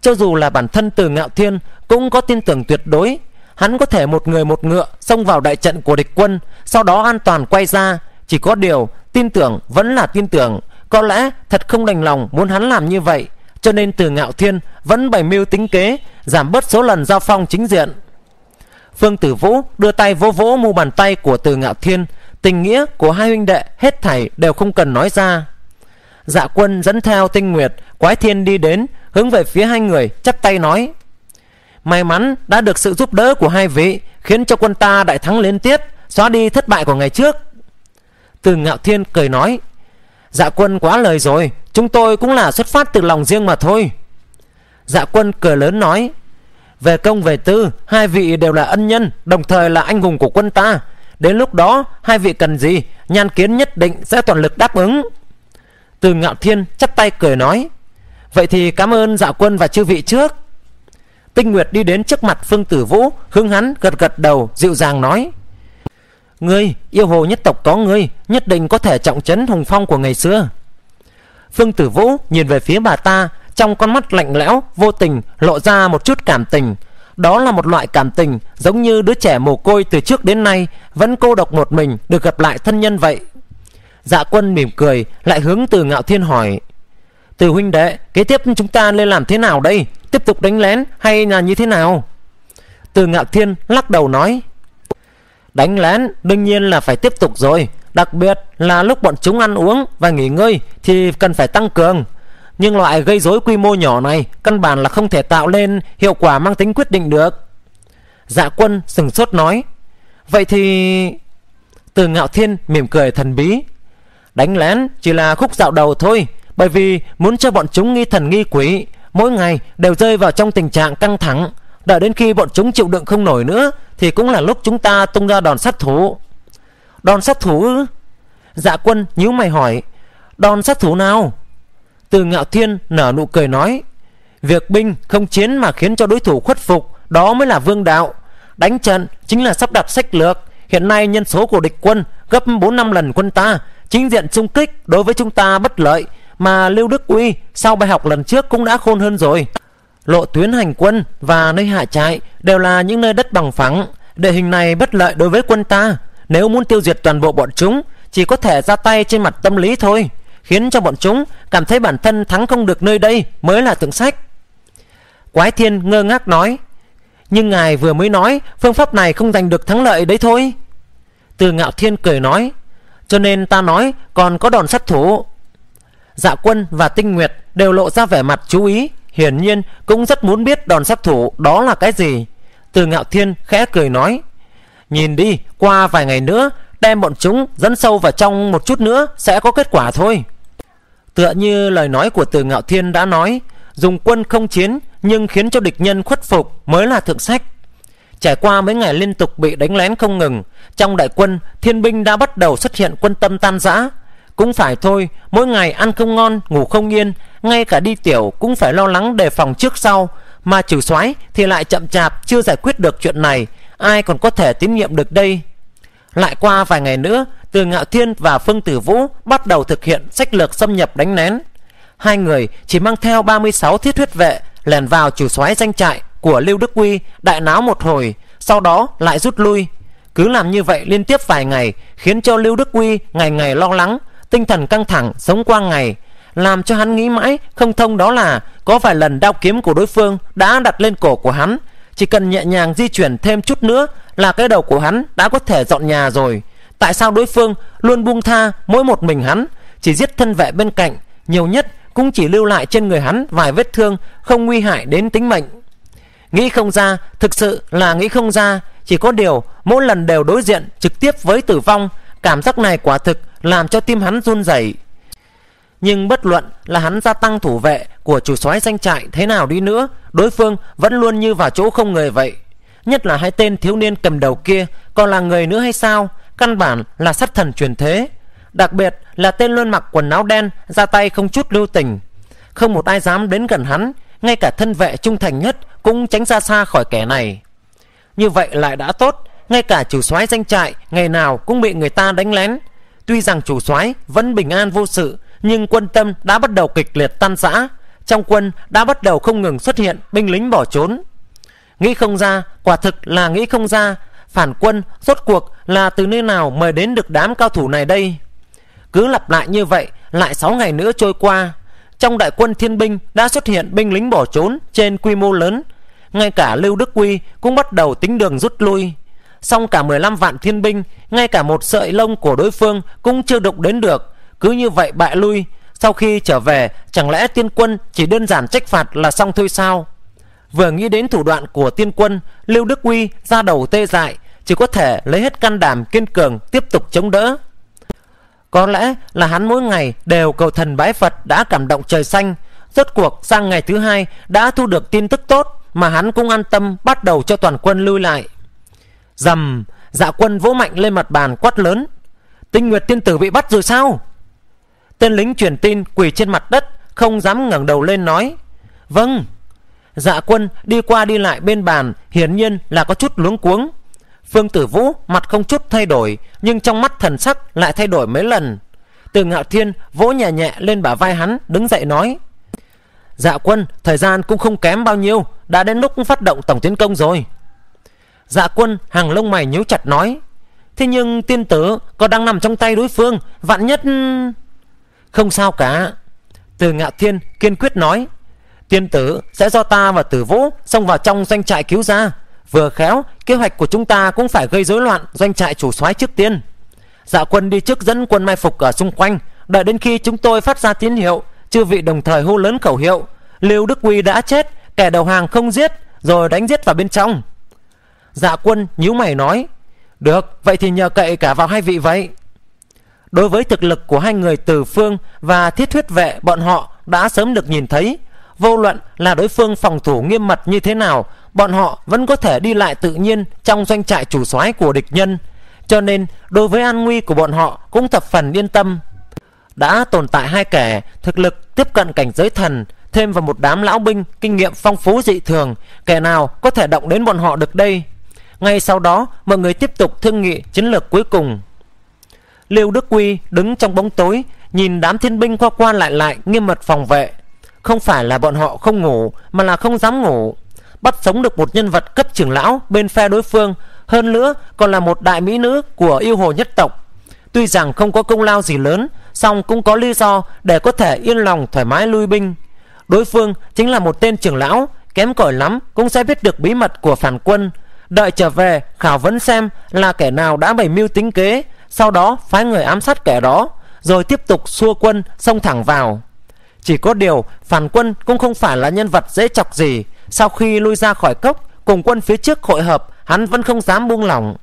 Cho dù là bản thân Từ Ngạo Thiên cũng có tin tưởng tuyệt đối, hắn có thể một người một ngựa xông vào đại trận của địch quân, sau đó an toàn quay ra. Chỉ có điều tin tưởng vẫn là tin tưởng, có lẽ thật không đành lòng muốn hắn làm như vậy, cho nên Từ Ngạo Thiên vẫn bày mưu tính kế, giảm bớt số lần giao phong chính diện. Phương Tử Vũ đưa tay vỗ vỗ mu bàn tay của Từ Ngạo Thiên, tình nghĩa của hai huynh đệ hết thảy đều không cần nói ra. Dạ Quân dẫn theo Tinh Nguyệt, Quái Thiên đi đến, hướng về phía hai người chắp tay nói: may mắn đã được sự giúp đỡ của hai vị, khiến cho quân ta đại thắng liên tiếp, xóa đi thất bại của ngày trước. Từ Ngạo Thiên cười nói: Dạ Quân quá lời rồi, chúng tôi cũng là xuất phát từ lòng riêng mà thôi. Dạ Quân cười lớn nói: về công về tư, hai vị đều là ân nhân, đồng thời là anh hùng của quân ta. Đến lúc đó hai vị cần gì, Nhan Kiến nhất định sẽ toàn lực đáp ứng. Từ Ngạo Thiên chắp tay cười nói: vậy thì cảm ơn Dạ Quân và chư vị trước. Tinh Nguyệt đi đến trước mặt Phương Tử Vũ, hướng hắn gật gật đầu, dịu dàng nói: ngươi, yêu hồ nhất tộc có ngươi, nhất định có thể trọng trấn hùng phong của ngày xưa. Phương Tử Vũ nhìn về phía bà ta, trong con mắt lạnh lẽo vô tình lộ ra một chút cảm tình. Đó là một loại cảm tình giống như đứa trẻ mồ côi từ trước đến nay vẫn cô độc một mình được gặp lại thân nhân vậy. Dạ Quân mỉm cười lại hướng Từ Ngạo Thiên hỏi: Từ huynh đệ, kế tiếp chúng ta nên làm thế nào đây? Tiếp tục đánh lén hay là như thế nào? Từ Ngạo Thiên lắc đầu nói: đánh lén đương nhiên là phải tiếp tục rồi, đặc biệt là lúc bọn chúng ăn uống và nghỉ ngơi thì cần phải tăng cường. Nhưng loại gây rối quy mô nhỏ này căn bản là không thể tạo lên hiệu quả mang tính quyết định được. Dạ Quân sừng sốt nói: vậy thì... Từ Ngạo Thiên mỉm cười thần bí: đánh lén chỉ là khúc dạo đầu thôi, bởi vì muốn cho bọn chúng nghi thần nghi quỷ, mỗi ngày đều rơi vào trong tình trạng căng thẳng. Đợi đến khi bọn chúng chịu đựng không nổi nữa thì cũng là lúc chúng ta tung ra đòn sát thủ. Đòn sát thủ ư? Dạ Quân nhíu mày hỏi: đòn sát thủ nào? Từ Ngạo Thiên nở nụ cười nói: việc binh không chiến mà khiến cho đối thủ khuất phục, đó mới là vương đạo. Đánh trận chính là sắp đặt sách lược. Hiện nay nhân số của địch quân gấp bốn năm lần quân ta, chính diện xung kích đối với chúng ta bất lợi. Mà Lưu Đức Uy sau bài học lần trước cũng đã khôn hơn rồi. Lộ tuyến hành quân và nơi hạ trại đều là những nơi đất bằng phẳng, địa hình này bất lợi đối với quân ta. Nếu muốn tiêu diệt toàn bộ bọn chúng, chỉ có thể ra tay trên mặt tâm lý thôi, khiến cho bọn chúng cảm thấy bản thân thắng không được nơi đây mới là thượng sách. Quái Thiên ngơ ngác nói: nhưng ngài vừa mới nói phương pháp này không giành được thắng lợi đấy thôi. Từ Ngạo Thiên cười nói: cho nên ta nói còn có đòn sát thủ. Dạ Quân và Tinh Nguyệt đều lộ ra vẻ mặt chú ý, hiển nhiên cũng rất muốn biết đòn sát thủ đó là cái gì. Từ Ngạo Thiên khẽ cười nói: nhìn đi, qua vài ngày nữa đem bọn chúng dẫn sâu vào trong một chút nữa sẽ có kết quả thôi. Tựa như lời nói của Từ Ngạo Thiên đã nói, dùng quân không chiến nhưng khiến cho địch nhân khuất phục mới là thượng sách. Trải qua mấy ngày liên tục bị đánh lén không ngừng, trong đại quân thiên binh đã bắt đầu xuất hiện quân tâm tan rã. Cũng phải thôi, mỗi ngày ăn không ngon ngủ không yên, ngay cả đi tiểu cũng phải lo lắng đề phòng trước sau, mà chủ soái thì lại chậm chạp chưa giải quyết được chuyện này, ai còn có thể tín nhiệm được đây. Lại qua vài ngày nữa Từ Ngạo Thiên và Phương Tử Vũ bắt đầu thực hiện sách lược xâm nhập đánh nén. Hai người chỉ mang theo ba mươi sáu thiết huyết vệ lẻn vào chủ soái danh trại của Lưu Đức Uy, đại náo một hồi, sau đó lại rút lui. Cứ làm như vậy liên tiếp vài ngày, khiến cho Lưu Đức Uy ngày ngày lo lắng, tinh thần căng thẳng sống qua ngày. Làm cho hắn nghĩ mãi không thông đó là có vài lần đao kiếm của đối phương đã đặt lên cổ của hắn, chỉ cần nhẹ nhàng di chuyển thêm chút nữa là cái đầu của hắn đã có thể dọn nhà rồi. Tại sao đối phương luôn buông tha mỗi một mình hắn, chỉ giết thân vệ bên cạnh, nhiều nhất cũng chỉ lưu lại trên người hắn vài vết thương không nguy hại đến tính mệnh. Nghĩ không ra, thực sự là nghĩ không ra. Chỉ có điều mỗi lần đều đối diện trực tiếp với tử vong, cảm giác này quả thực làm cho tim hắn run rẩy. Nhưng bất luận là hắn gia tăng thủ vệ của chủ soái danh trại thế nào đi nữa, đối phương vẫn luôn như vào chỗ không người vậy. Nhất là hai tên thiếu niên cầm đầu kia còn là người nữa hay sao, căn bản là sát thần truyền thế. Đặc biệt là tên luôn mặc quần áo đen, ra tay không chút lưu tình, không một ai dám đến gần hắn, ngay cả thân vệ trung thành nhất cũng tránh ra xa khỏi kẻ này. Như vậy lại đã tốt, ngay cả chủ soái danh trại ngày nào cũng bị người ta đánh lén. Tuy rằng chủ soái vẫn bình an vô sự, nhưng quân tâm đã bắt đầu kịch liệt tan rã, trong quân đã bắt đầu không ngừng xuất hiện binh lính bỏ trốn. Nghĩ không ra, quả thực là nghĩ không ra, phản quân rốt cuộc là từ nơi nào mời đến được đám cao thủ này đây. Cứ lặp lại như vậy, lại sáu ngày nữa trôi qua, trong đại quân thiên binh đã xuất hiện binh lính bỏ trốn trên quy mô lớn. Ngay cả Lưu Đức Uy cũng bắt đầu tính đường rút lui. Xong cả mười lăm vạn thiên binh, ngay cả một sợi lông của đối phương cũng chưa đụng đến được, cứ như vậy bại lui. Sau khi trở về, chẳng lẽ tiên quân chỉ đơn giản trách phạt là xong thôi sao? Vừa nghĩ đến thủ đoạn của tiên quân, Lưu Đức Uy ra đầu tê dại, chỉ có thể lấy hết can đảm kiên cường tiếp tục chống đỡ. Có lẽ là hắn mỗi ngày đều cầu thần bái Phật đã cảm động trời xanh. Rốt cuộc sang ngày thứ hai đã thu được tin tức tốt, mà hắn cũng an tâm bắt đầu cho toàn quân lui lại. Dầm, Dạ Quân vỗ mạnh lên mặt bàn quát lớn: Tinh Nguyệt tiên tử bị bắt rồi sao? Tên lính truyền tin quỳ trên mặt đất, không dám ngẩng đầu lên nói: Vâng. Dạ Quân đi qua đi lại bên bàn, hiển nhiên là có chút luống cuống. Phương Tử Vũ mặt không chút thay đổi, nhưng trong mắt thần sắc lại thay đổi mấy lần. Từ Ngạo Thiên vỗ nhẹ nhẹ lên bả vai hắn, đứng dậy nói: Dạ Quân, thời gian cũng không kém bao nhiêu, đã đến lúc phát động tổng tiến công rồi. Dạ Quân hàng lông mày nhíu chặt nói: Thế nhưng tiên tử còn đang nằm trong tay đối phương, vạn nhất... Không sao cả, Từ Ngạo Thiên kiên quyết nói. Tiên tử sẽ do ta và Tử Vũ xông vào trong doanh trại cứu ra. Vừa khéo kế hoạch của chúng ta cũng phải gây rối loạn doanh trại chủ soái trước tiên. Dạ Quân đi trước dẫn quân mai phục ở xung quanh, đợi đến khi chúng tôi phát ra tín hiệu, chư vị đồng thời hô lớn khẩu hiệu: Lưu Đức Uy đã chết, kẻ đầu hàng không giết, rồi đánh giết vào bên trong. Dạ Quân nhíu mày nói: Được, vậy thì nhờ cậy cả vào hai vị vậy. Đối với thực lực của hai người Từ Phương và Thiết Huyết Vệ, bọn họ đã sớm được nhìn thấy. Vô luận là đối phương phòng thủ nghiêm mật như thế nào, bọn họ vẫn có thể đi lại tự nhiên trong doanh trại chủ soái của địch nhân, cho nên đối với an nguy của bọn họ cũng thập phần yên tâm. Đã tồn tại hai kẻ thực lực tiếp cận cảnh giới thần, thêm vào một đám lão binh kinh nghiệm phong phú dị thường, kẻ nào có thể động đến bọn họ được đây? Ngay sau đó mọi người tiếp tục thương nghị chiến lược cuối cùng. Lưu Đức Uy đứng trong bóng tối, nhìn đám thiên binh qua qua lại lại nghiêm mật phòng vệ. Không phải là bọn họ không ngủ, mà là không dám ngủ. Bắt sống được một nhân vật cấp trưởng lão bên phe đối phương, hơn nữa còn là một đại mỹ nữ của Yêu Hồ nhất tộc. Tuy rằng không có công lao gì lớn, song cũng có lý do để có thể yên lòng thoải mái lui binh. Đối phương chính là một tên trưởng lão, kém cỏi lắm cũng sẽ biết được bí mật của phản quân. Đợi trở về khảo vấn xem là kẻ nào đã bày mưu tính kế, sau đó phái người ám sát kẻ đó, rồi tiếp tục xua quân xông thẳng vào. Chỉ có điều phản quân cũng không phải là nhân vật dễ chọc gì. Sau khi lui ra khỏi cốc, cùng quân phía trước hội hợp, hắn vẫn không dám buông lỏng.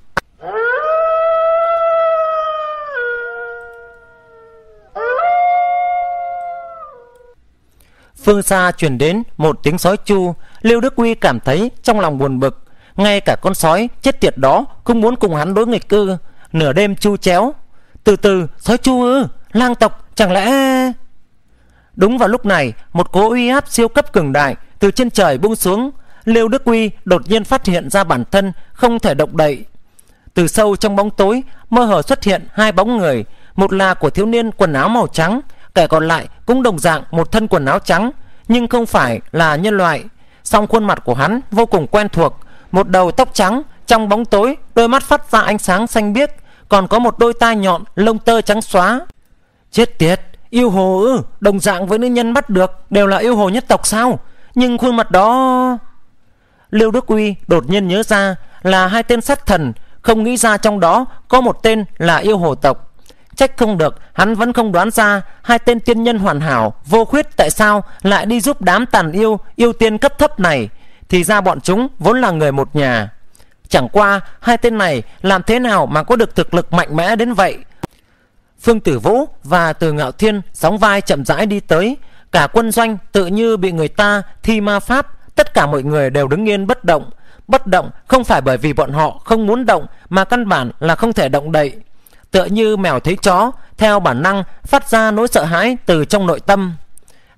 Phương xa truyền đến một tiếng sói chu, Lưu Đức Uy cảm thấy trong lòng buồn bực. Ngay cả con sói chết tiệt đó cũng muốn cùng hắn đối nghịch cư, nửa đêm chu chéo. Từ từ, sói chu ư? Lang tộc chẳng lẽ... Đúng vào lúc này, một cỗ uy áp siêu cấp cường đại từ trên trời buông xuống. Lưu Đức Uy đột nhiên phát hiện ra bản thân không thể động đậy. Từ sâu trong bóng tối mơ hồ xuất hiện hai bóng người, một là của thiếu niên quần áo màu trắng, kẻ còn lại cũng đồng dạng một thân quần áo trắng nhưng không phải là nhân loại. Song khuôn mặt của hắn vô cùng quen thuộc, một đầu tóc trắng, trong bóng tối đôi mắt phát ra ánh sáng xanh biếc, còn có một đôi tai nhọn lông tơ trắng xóa. Chết tiệt, yêu hồ ư? Đồng dạng với nữ nhân bắt được đều là yêu hồ nhất tộc sao? Nhưng khuôn mặt đó... Lưu Đức Uy đột nhiên nhớ ra là hai tên sát thần, không nghĩ ra trong đó có một tên là yêu hồ tộc. Trách không được hắn vẫn không đoán ra hai tên tiên nhân hoàn hảo vô khuyết tại sao lại đi giúp đám tàn yêu yêu tiên cấp thấp này. Thì ra bọn chúng vốn là người một nhà. Chẳng qua hai tên này làm thế nào mà có được thực lực mạnh mẽ đến vậy? Phương Tử Vũ và Từ Ngạo Thiên sóng vai chậm rãi đi tới. Cả quân doanh tự như bị người ta thi ma pháp, tất cả mọi người đều đứng yên bất động. Bất động không phải bởi vì bọn họ không muốn động, mà căn bản là không thể động đậy. Tựa như mèo thấy chó, theo bản năng phát ra nỗi sợ hãi từ trong nội tâm.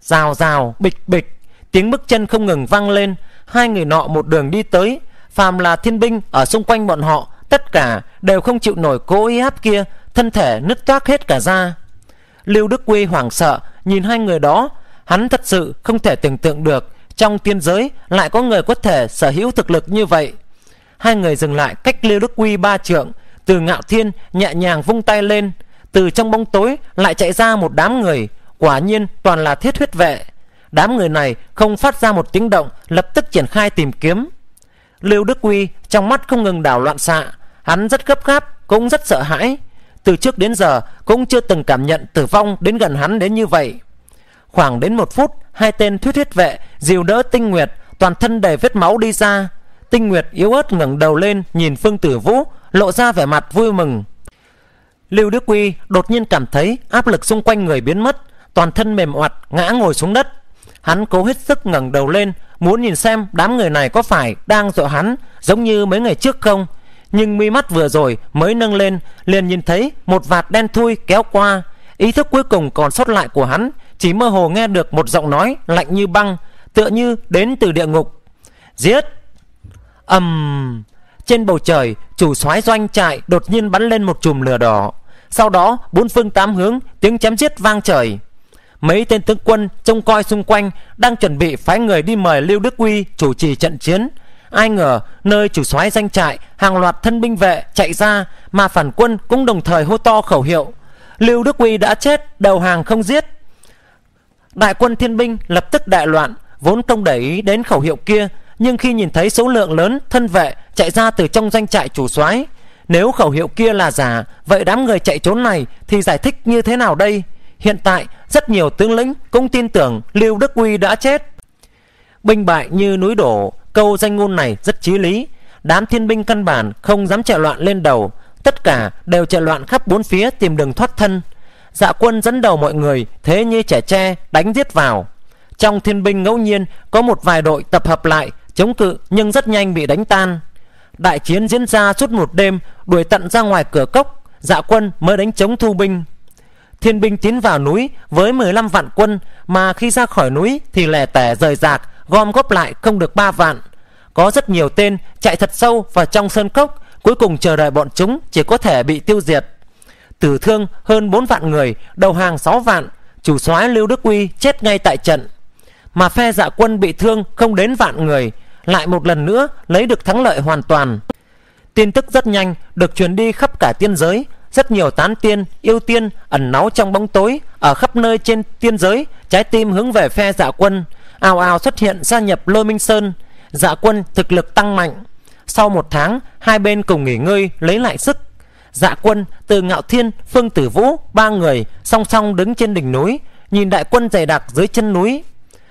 Rào rào, bịch bịch, tiếng bước chân không ngừng vang lên. Hai người nọ một đường đi tới. Phàm là thiên binh ở xung quanh bọn họ, tất cả đều không chịu nổi cỗ uy áp kia, thân thể nứt toác hết cả ra. Lưu Đức Quy hoảng sợ nhìn hai người đó. Hắn thật sự không thể tưởng tượng được trong tiên giới lại có người có thể sở hữu thực lực như vậy. Hai người dừng lại cách Lưu Đức Quy ba trượng. Từ Ngạo Thiên nhẹ nhàng vung tay lên, từ trong bóng tối lại chạy ra một đám người. Quả nhiên toàn là thiết huyết vệ. Đám người này không phát ra một tiếng động, lập tức triển khai tìm kiếm. Lưu Đức Uy trong mắt không ngừng đảo loạn xạ. Hắn rất gấp gáp, cũng rất sợ hãi. Từ trước đến giờ cũng chưa từng cảm nhận tử vong đến gần hắn đến như vậy. Khoảng đến một phút, hai tên thuyết huyết vệ dìu đỡ Tinh Nguyệt, toàn thân đầy vết máu đi ra. Tinh Nguyệt yếu ớt ngẩng đầu lên nhìn Phương Tử Vũ, lộ ra vẻ mặt vui mừng. Lưu Đức Uy đột nhiên cảm thấy áp lực xung quanh người biến mất, toàn thân mềm oặt ngã ngồi xuống đất. Hắn cố hết sức ngẩng đầu lên, muốn nhìn xem đám người này có phải đang dọa hắn giống như mấy ngày trước không. Nhưng mi mắt vừa rồi mới nâng lên, liền nhìn thấy một vạt đen thui kéo qua. Ý thức cuối cùng còn sót lại của hắn chỉ mơ hồ nghe được một giọng nói lạnh như băng, tựa như đến từ địa ngục. Giết! Ầm! Um, trên bầu trời, chủ soái doanh trại đột nhiên bắn lên một chùm lửa đỏ. Sau đó bốn phương tám hướng tiếng chém giết vang trời. Mấy tên tướng quân trông coi xung quanh đang chuẩn bị phái người đi mời Lưu Đức Uy chủ trì trận chiến. Ai ngờ nơi chủ soái doanh trại hàng loạt thân binh vệ chạy ra, mà phản quân cũng đồng thời hô to khẩu hiệu: Lưu Đức Uy đã chết, đầu hàng không giết. Đại quân thiên binh lập tức đại loạn, vốn không để ý đến khẩu hiệu kia, nhưng khi nhìn thấy số lượng lớn thân vệ chạy ra từ trong doanh trại chủ soái, nếu khẩu hiệu kia là giả, vậy đám người chạy trốn này thì giải thích như thế nào đây? Hiện tại rất nhiều tướng lĩnh cũng tin tưởng Lưu Đức Uy đã chết. Binh bại như núi đổ, câu danh ngôn này rất chí lý. Đám thiên binh căn bản không dám chạy loạn lên đầu, tất cả đều chạy loạn khắp bốn phía tìm đường thoát thân. Dạ Quân dẫn đầu mọi người thế như trẻ tre đánh giết vào. Trong thiên binh ngẫu nhiên có một vài đội tập hợp lại chống cự, nhưng rất nhanh bị đánh tan. Đại chiến diễn ra suốt một đêm, đuổi tận ra ngoài cửa cốc, Dạ Quân mới đánh chống thu binh. Thiên binh tiến vào núi với mười lăm vạn quân, mà khi ra khỏi núi thì lẻ tẻ rời rạc, gom góp lại không được ba vạn. Có rất nhiều tên chạy thật sâu vào trong sơn cốc, cuối cùng chờ đợi bọn chúng chỉ có thể bị tiêu diệt. Tử thương hơn bốn vạn người, đầu hàng sáu vạn. Chủ soái Lưu Đức Uy chết ngay tại trận. Mà phe Dạ Quân bị thương không đến vạn người, lại một lần nữa lấy được thắng lợi hoàn toàn. Tin tức rất nhanh được truyền đi khắp cả tiên giới. Rất nhiều tán tiên, yêu tiên ẩn náu trong bóng tối ở khắp nơi trên tiên giới, trái tim hướng về phe Dạ Quân, ào ào xuất hiện gia nhập Lôi Minh Sơn. Dạ Quân thực lực tăng mạnh. Sau một tháng, hai bên cùng nghỉ ngơi lấy lại sức. Dạ Quân, Từ Ngạo Thiên, Phương Tử Vũ, ba người song song đứng trên đỉnh núi, nhìn đại quân dày đặc dưới chân núi.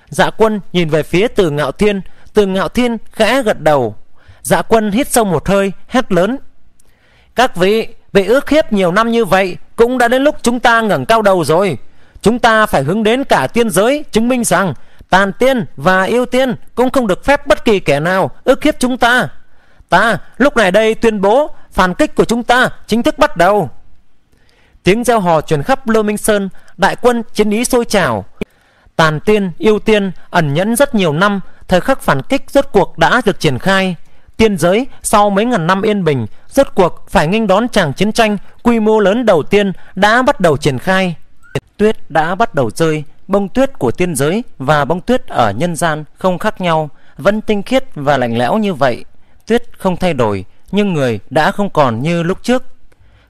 Dạ Quân nhìn về phía Từ Ngạo Thiên, Từ Ngạo Thiên khẽ gật đầu. Dạ Quân hít sâu một hơi, hét lớn: Các vị bị ước hiếp nhiều năm như vậy, cũng đã đến lúc chúng ta ngẩng cao đầu rồi. Chúng ta phải hướng đến cả tiên giới, chứng minh rằng tàn tiên và yêu tiên cũng không được phép bất kỳ kẻ nào ức hiếp chúng ta. Ta lúc này đây tuyên bố, phản kích của chúng ta chính thức bắt đầu. Tiếng reo hò truyền khắp Lôi Minh Sơn, đại quân chiến ý sôi trào. Tàn tiên, yêu tiên ẩn nhẫn rất nhiều năm, thời khắc phản kích rốt cuộc đã được triển khai. Tiên giới sau mấy ngàn năm yên bình, rốt cuộc phải nghênh đón tràng chiến tranh quy mô lớn đầu tiên đã bắt đầu triển khai. Tuyết đã bắt đầu rơi, bông tuyết của tiên giới và bông tuyết ở nhân gian không khác nhau, vẫn tinh khiết và lạnh lẽo như vậy. Tuyết không thay đổi, nhưng người đã không còn như lúc trước.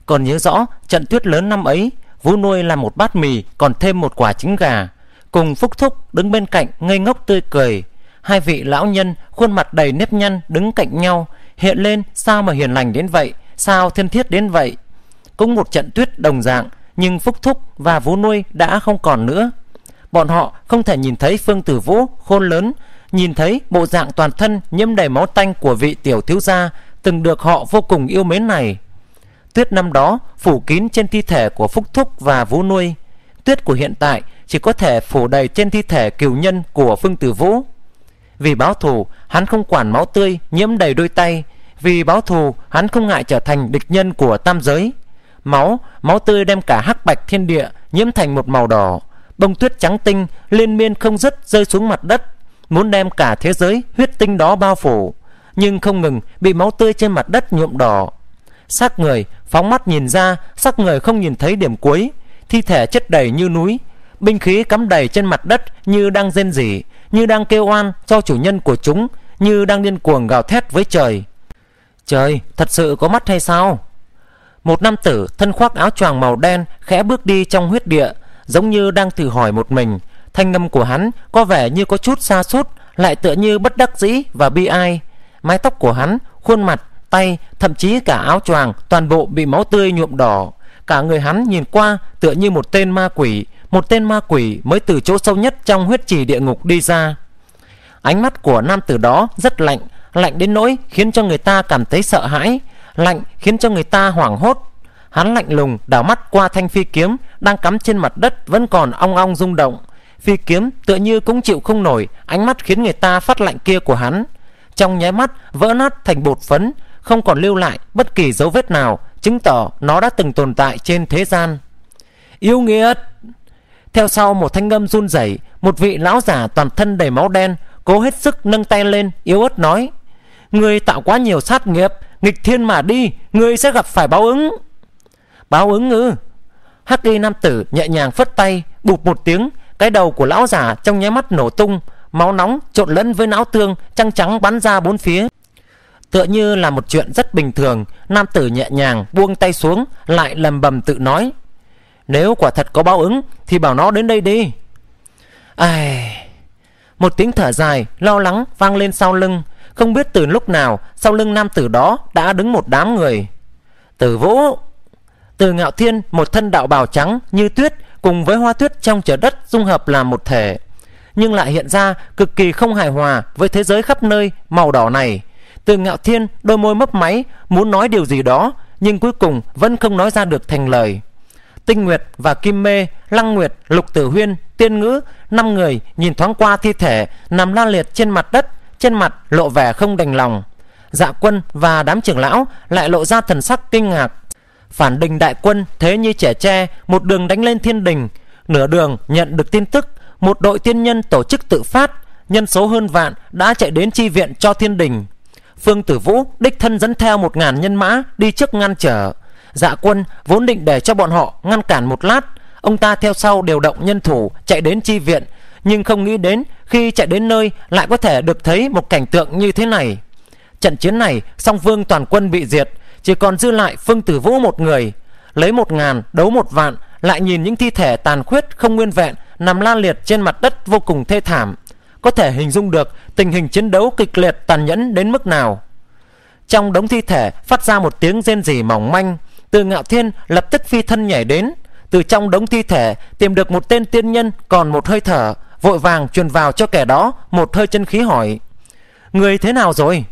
Còn nhớ rõ trận tuyết lớn năm ấy, Vũ Nuôi làm một bát mì còn thêm một quả trứng gà, cùng Phúc Thúc đứng bên cạnh ngây ngốc tươi cười. Hai vị lão nhân khuôn mặt đầy nếp nhăn đứng cạnh nhau, hiện lên sao mà hiền lành đến vậy, sao thân thiết đến vậy. Cũng một trận tuyết đồng dạng, nhưng Phúc Thúc và Vũ Nuôi đã không còn nữa. Bọn họ không thể nhìn thấy Phương Tử Vũ khôn lớn, nhìn thấy bộ dạng toàn thân nhiễm đầy máu tanh của vị tiểu thiếu gia từng được họ vô cùng yêu mến này. Tuyết năm đó phủ kín trên thi thể của Phúc Thúc và Vũ Nuôi. Tuyết của hiện tại chỉ có thể phủ đầy trên thi thể cừu nhân của Phương Tử Vũ. Vì báo thù, hắn không quản máu tươi nhiễm đầy đôi tay. Vì báo thù, hắn không ngại trở thành địch nhân của tam giới. Máu, máu tươi đem cả hắc bạch thiên địa nhiễm thành một màu đỏ. Bông tuyết trắng tinh liên miên không dứt rơi xuống mặt đất, muốn đem cả thế giới huyết tinh đó bao phủ, nhưng không ngừng bị máu tươi trên mặt đất nhuộm đỏ. Xác người phóng mắt nhìn ra, xác người không nhìn thấy điểm cuối. Thi thể chất đầy như núi, binh khí cắm đầy trên mặt đất như đang rên rỉ, như đang kêu oan cho chủ nhân của chúng, như đang điên cuồng gào thét với trời. Trời, thật sự có mắt hay sao? Một nam tử thân khoác áo choàng màu đen khẽ bước đi trong huyết địa, giống như đang tự hỏi một mình. Thanh âm của hắn có vẻ như có chút sa sút, lại tựa như bất đắc dĩ và bi ai. Mái tóc của hắn, khuôn mặt, tay, thậm chí cả áo choàng toàn bộ bị máu tươi nhuộm đỏ. Cả người hắn nhìn qua tựa như một tên ma quỷ, một tên ma quỷ mới từ chỗ sâu nhất trong huyết trì địa ngục đi ra. Ánh mắt của nam tử đó rất lạnh, lạnh đến nỗi khiến cho người ta cảm thấy sợ hãi, lạnh khiến cho người ta hoảng hốt. Hắn lạnh lùng đảo mắt qua thanh phi kiếm đang cắm trên mặt đất vẫn còn ong ong rung động. Phi kiếm tựa như cũng chịu không nổi ánh mắt khiến người ta phát lạnh kia của hắn, trong nháy mắt vỡ nát thành bột phấn, không còn lưu lại bất kỳ dấu vết nào chứng tỏ nó đã từng tồn tại trên thế gian. Yêu nghiệt! Theo sau một thanh âm run rẩy, một vị lão giả toàn thân đầy máu đen cố hết sức nâng tay lên, yếu ớt nói: Ngươi tạo quá nhiều sát nghiệp, nghịch thiên mà đi, ngươi sẽ gặp phải báo ứng. Báo ứng ư? Hắc y nam tử nhẹ nhàng phất tay, bụp một tiếng, cái đầu của lão giả trong nháy mắt nổ tung, máu nóng trộn lẫn với não tương trăng trắng bắn ra bốn phía. Tựa như là một chuyện rất bình thường, nam tử nhẹ nhàng buông tay xuống, lại lầm bầm tự nói: Nếu quả thật có báo ứng thì bảo nó đến đây đi. Ai... Một tiếng thở dài lo lắng vang lên sau lưng. Không biết từ lúc nào, sau lưng nam tử đó đã đứng một đám người. Tử Vũ! Từ Ngạo Thiên một thân đạo bào trắng như tuyết cùng với hoa tuyết trong trời đất dung hợp làm một thể, nhưng lại hiện ra cực kỳ không hài hòa với thế giới khắp nơi màu đỏ này. Từ Ngạo Thiên đôi môi mấp máy, muốn nói điều gì đó nhưng cuối cùng vẫn không nói ra được thành lời. Tinh Nguyệt và Kim Mê, Lăng Nguyệt, Lục Tử Huyên, Tiên Ngữ, năm người nhìn thoáng qua thi thể nằm la liệt trên mặt đất, trên mặt lộ vẻ không đành lòng. Dạ Quân và đám trưởng lão lại lộ ra thần sắc kinh ngạc. Phản Đình đại quân thế như trẻ tre, một đường đánh lên Thiên Đình. Nửa đường nhận được tin tức, một đội tiên nhân tổ chức tự phát, nhân số hơn vạn đã chạy đến chi viện cho Thiên Đình. Phương Tử Vũ đích thân dẫn theo một ngàn nhân mã đi trước ngăn trở. Dạ Quân vốn định để cho bọn họ ngăn cản một lát, ông ta theo sau điều động nhân thủ chạy đến chi viện, nhưng không nghĩ đến khi chạy đến nơi lại có thể được thấy một cảnh tượng như thế này. Trận chiến này song phương toàn quân bị diệt, chỉ còn dư lại Phương Tử Vũ một người. Lấy một ngàn đấu một vạn, lại nhìn những thi thể tàn khuyết không nguyên vẹn nằm la liệt trên mặt đất vô cùng thê thảm, có thể hình dung được tình hình chiến đấu kịch liệt tàn nhẫn đến mức nào. Trong đống thi thể phát ra một tiếng rên rỉ mỏng manh. Từ Ngạo Thiên lập tức phi thân nhảy đến, từ trong đống thi thể tìm được một tên tiên nhân còn một hơi thở, vội vàng truyền vào cho kẻ đó một hơi chân khí, hỏi: Người thế nào rồi?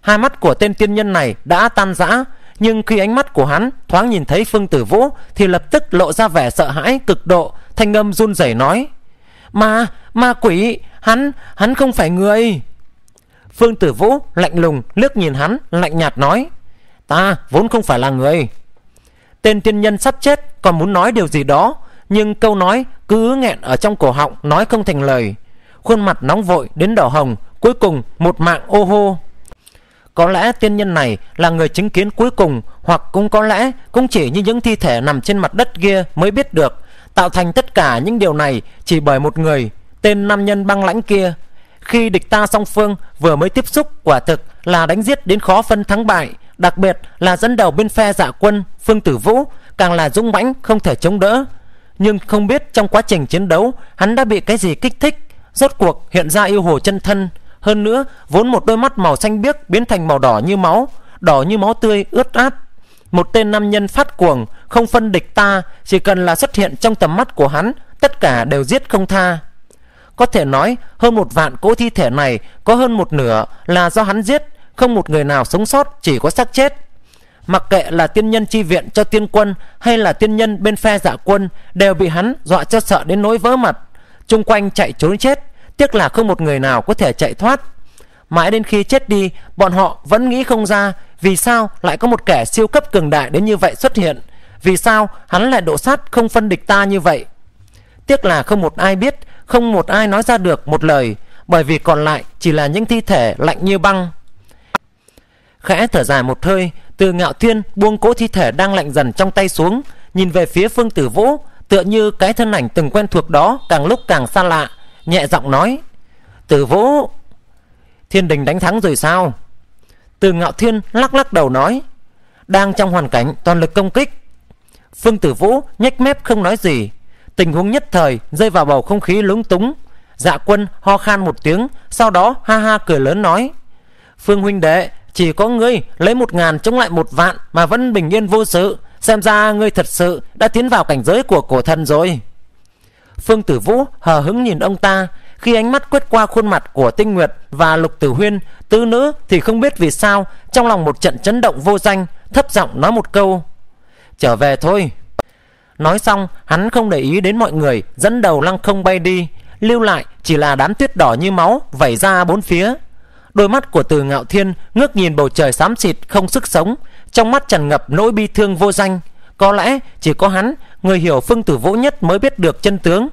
Hai mắt của tên tiên nhân này đã tan rã, nhưng khi ánh mắt của hắn thoáng nhìn thấy Phương Tử Vũ thì lập tức lộ ra vẻ sợ hãi cực độ, thanh âm run rẩy nói: Ma, ma quỷ, hắn, hắn không phải người. Phương Tử Vũ lạnh lùng liếc nhìn hắn, lạnh nhạt nói: Ta vốn không phải là người. Tên tiên nhân sắp chết còn muốn nói điều gì đó, nhưng câu nói cứ nghẹn ở trong cổ họng, nói không thành lời. Khuôn mặt nóng vội đến đỏ hồng, cuối cùng một mạng ô hô. Có lẽ tiên nhân này là người chứng kiến cuối cùng, hoặc cũng có lẽ cũng chỉ như những thi thể nằm trên mặt đất kia mới biết được. Tạo thành tất cả những điều này chỉ bởi một người, tên nam nhân băng lãnh kia. Khi địch ta song phương vừa mới tiếp xúc, quả thực là đánh giết đến khó phân thắng bại. Đặc biệt là dẫn đầu bên phe Dạ Quân, Phương Tử Vũ càng là dũng mãnh không thể chống đỡ. Nhưng không biết trong quá trình chiến đấu, hắn đã bị cái gì kích thích, rốt cuộc hiện ra yêu hồ chân thân. Hơn nữa, vốn một đôi mắt màu xanh biếc biến thành màu đỏ như máu, đỏ như máu tươi ướt át. Một tên nam nhân phát cuồng, không phân địch ta, chỉ cần là xuất hiện trong tầm mắt của hắn, tất cả đều giết không tha. Có thể nói, hơn một vạn cỗ thi thể này có hơn một nửa là do hắn giết, không một người nào sống sót, chỉ có xác chết. Mặc kệ là tiên nhân chi viện cho tiên quân hay là tiên nhân bên phe Dạ Quân, đều bị hắn dọa cho sợ đến nỗi vỡ mặt, chung quanh chạy trốn chết. Tiếc là không một người nào có thể chạy thoát. Mãi đến khi chết đi, bọn họ vẫn nghĩ không ra vì sao lại có một kẻ siêu cấp cường đại đến như vậy xuất hiện. Vì sao hắn lại độ sát không phân địch ta như vậy? Tiếc là không một ai biết, không một ai nói ra được một lời, bởi vì còn lại chỉ là những thi thể lạnh như băng. Khẽ thở dài một hơi, Từ Ngạo Thiên buông cỗ thi thể đang lạnh dần trong tay xuống, nhìn về phía Phương Tử Vũ, tựa như cái thân ảnh từng quen thuộc đó càng lúc càng xa lạ, nhẹ giọng nói: Tử Vũ, Thiên Đình đánh thắng rồi sao? Từ Ngạo Thiên lắc lắc đầu nói: Đang trong hoàn cảnh toàn lực công kích. Phương Tử Vũ nhếch mép không nói gì. Tình huống nhất thời rơi vào bầu không khí lúng túng. Dạ Quân ho khan một tiếng, sau đó ha ha cười lớn nói: Phương huynh đệ, chỉ có ngươi lấy một ngàn chống lại một vạn mà vẫn bình yên vô sự, xem ra ngươi thật sự đã tiến vào cảnh giới của cổ thần rồi. Phương Tử Vũ hờ hững nhìn ông ta. Khi ánh mắt quét qua khuôn mặt của Tinh Nguyệt và Lục Tử Huyên, tứ nữ thì không biết vì sao trong lòng một trận chấn động vô danh, thấp giọng nói một câu: Trở về thôi. Nói xong, hắn không để ý đến mọi người, dẫn đầu lăng không bay đi, lưu lại chỉ là đám tuyết đỏ như máu vẩy ra bốn phía. Đôi mắt của Từ Ngạo Thiên ngước nhìn bầu trời xám xịt không sức sống, trong mắt tràn ngập nỗi bi thương vô danh. Có lẽ chỉ có hắn, người hiểu Phương Tử Vũ nhất mới biết được chân tướng.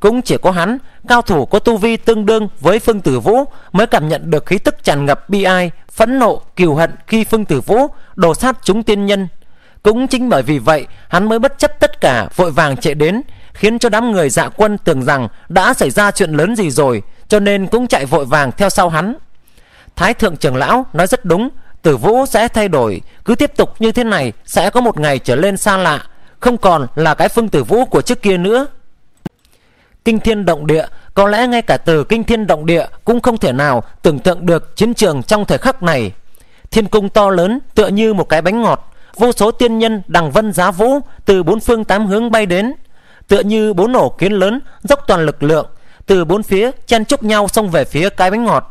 Cũng chỉ có hắn, cao thủ có tu vi tương đương với Phương Tử Vũ, mới cảm nhận được khí tức tràn ngập bi ai, phẫn nộ, cừu hận khi Phương Tử Vũ đổ sát chúng tiên nhân. Cũng chính bởi vì vậy, hắn mới bất chấp tất cả vội vàng chạy đến, khiến cho đám người Dạ Quân tưởng rằng đã xảy ra chuyện lớn gì rồi, cho nên cũng chạy vội vàng theo sau hắn. Thái thượng trưởng lão nói rất đúng, Tử Vũ sẽ thay đổi, cứ tiếp tục như thế này sẽ có một ngày trở lên xa lạ, không còn là cái Phương Tử Vũ của trước kia nữa. Kinh thiên động địa, có lẽ ngay cả từ kinh thiên động địa cũng không thể nào tưởng tượng được chiến trường trong thời khắc này. Thiên cung to lớn tựa như một cái bánh ngọt, vô số tiên nhân đằng vân giá vũ từ bốn phương tám hướng bay đến, tựa như bốn ổ kiến lớn dốc toàn lực lượng, từ bốn phía chen chúc nhau xông về phía cái bánh ngọt.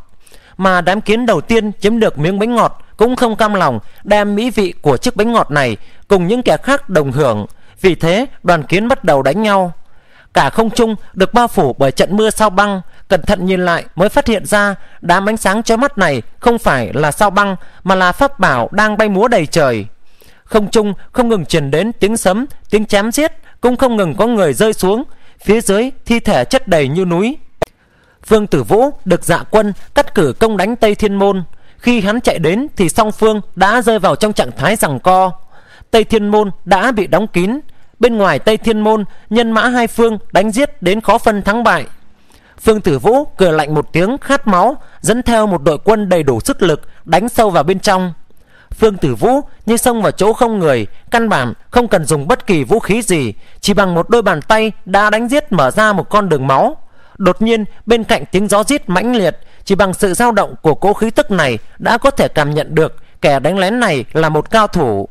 Mà đám kiến đầu tiên chiếm được miếng bánh ngọt cũng không cam lòng đem mỹ vị của chiếc bánh ngọt này cùng những kẻ khác đồng hưởng, vì thế đoàn kiến bắt đầu đánh nhau. Cả không trung được bao phủ bởi trận mưa sao băng, cẩn thận nhìn lại mới phát hiện ra đám ánh sáng chói mắt này không phải là sao băng mà là pháp bảo đang bay múa đầy trời. Không trung không ngừng truyền đến tiếng sấm, tiếng chém giết, cũng không ngừng có người rơi xuống, phía dưới thi thể chất đầy như núi. Phương Tử Vũ được Dạ Quân cắt cử công đánh Tây Thiên Môn. Khi hắn chạy đến thì song phương đã rơi vào trong trạng thái giằng co. Tây Thiên Môn đã bị đóng kín. Bên ngoài Tây Thiên Môn, nhân mã hai phương đánh giết đến khó phân thắng bại. Phương Tử Vũ cười lạnh một tiếng khát máu, dẫn theo một đội quân đầy đủ sức lực đánh sâu vào bên trong. Phương Tử Vũ như xông vào chỗ không người, căn bản không cần dùng bất kỳ vũ khí gì, chỉ bằng một đôi bàn tay đã đánh giết mở ra một con đường máu. Đột nhiên, bên cạnh tiếng gió rít mãnh liệt, chỉ bằng sự dao động của cỗ khí tức này đã có thể cảm nhận được kẻ đánh lén này là một cao thủ.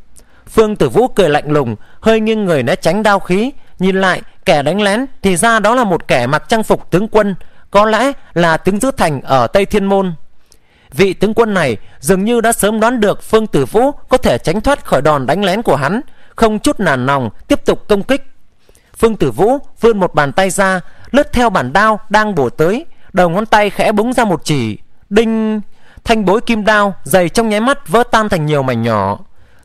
Phương Tử Vũ cười lạnh lùng, hơi nghiêng người né tránh đao khí, nhìn lại kẻ đánh lén thì ra đó là một kẻ mặc trang phục tướng quân, có lẽ là tướng giữ thành ở Tây Thiên Môn. Vị tướng quân này dường như đã sớm đoán được Phương Tử Vũ có thể tránh thoát khỏi đòn đánh lén của hắn, không chút nản lòng tiếp tục công kích. Phương Tử Vũ vươn một bàn tay ra, lướt theo bản đao đang bổ tới, đầu ngón tay khẽ búng ra một chỉ, đinh, thanh bối kim đao dày trong nháy mắt vỡ tan thành nhiều mảnh nhỏ.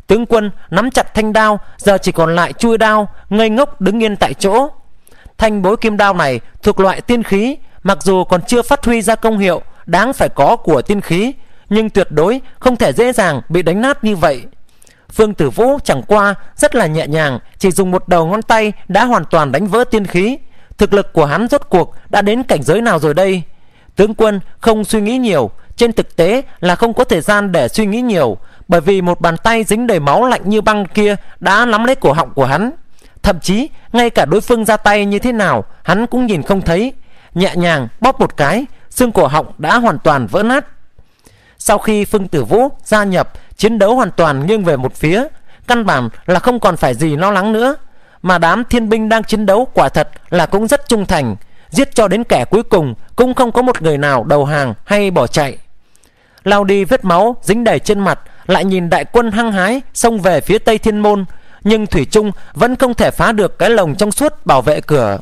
Tướng quân nắm chặt thanh đao, giờ chỉ còn lại chuôi đao, ngây ngốc đứng yên tại chỗ. Thanh bối kim đao này thuộc loại tiên khí, mặc dù còn chưa phát huy ra công hiệu đáng phải có của tiên khí, nhưng tuyệt đối không thể dễ dàng bị đánh nát như vậy. Phương Tử Vũ chẳng qua rất là nhẹ nhàng, chỉ dùng một đầu ngón tay đã hoàn toàn đánh vỡ tiên khí. Thực lực của hắn rốt cuộc đã đến cảnh giới nào rồi đây? Tướng quân không suy nghĩ nhiều, trên thực tế là không có thời gian để suy nghĩ nhiều, bởi vì một bàn tay dính đầy máu lạnh như băng kia đã nắm lấy cổ họng của hắn. Thậm chí ngay cả đối phương ra tay như thế nào hắn cũng nhìn không thấy. Nhẹ nhàng bóp một cái, xương cổ họng đã hoàn toàn vỡ nát. Sau khi Phương Tử Vũ gia nhập, chiến đấu hoàn toàn nghiêng về một phía, căn bản là không còn phải gì lo lắng nữa. Mà đám thiên binh đang chiến đấu quả thật là cũng rất trung thành, giết cho đến kẻ cuối cùng cũng không có một người nào đầu hàng hay bỏ chạy. Lao đi vết máu dính đầy trên mặt, lại nhìn đại quân hăng hái xông về phía Tây Thiên Môn, nhưng thủy chung vẫn không thể phá được cái lồng trong suốt bảo vệ cửa.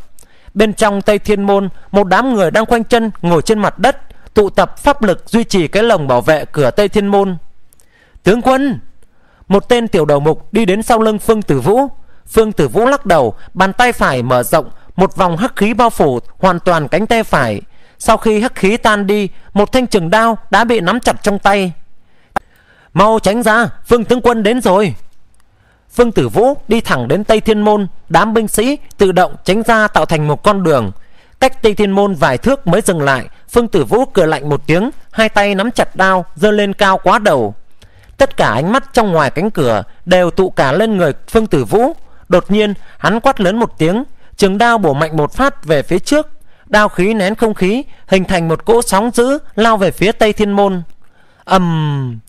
Bên trong Tây Thiên Môn, một đám người đang khoanh chân ngồi trên mặt đất, tụ tập pháp lực duy trì cái lồng bảo vệ cửa Tây Thiên Môn. Tướng quân! Một tên tiểu đầu mục đi đến sau lưng Phương Tử Vũ. Phương Tử Vũ lắc đầu, bàn tay phải mở rộng, một vòng hắc khí bao phủ hoàn toàn cánh tay phải. Sau khi hắc khí tan đi, một thanh trường đao đã bị nắm chặt trong tay. Mau tránh ra, Phương tướng quân đến rồi! Phương Tử Vũ đi thẳng đến Tây Thiên Môn, đám binh sĩ tự động tránh ra tạo thành một con đường. Cách Tây Thiên Môn vài thước mới dừng lại, Phương Tử Vũ cười lạnh một tiếng, hai tay nắm chặt đao, giơ lên cao quá đầu. Tất cả ánh mắt trong ngoài cánh cửa đều tụ cả lên người Phương Tử Vũ. Đột nhiên, hắn quát lớn một tiếng, trường đao bổ mạnh một phát về phía trước. Đao khí nén không khí, hình thành một cỗ sóng dữ lao về phía Tây Thiên Môn. Ầm... Um...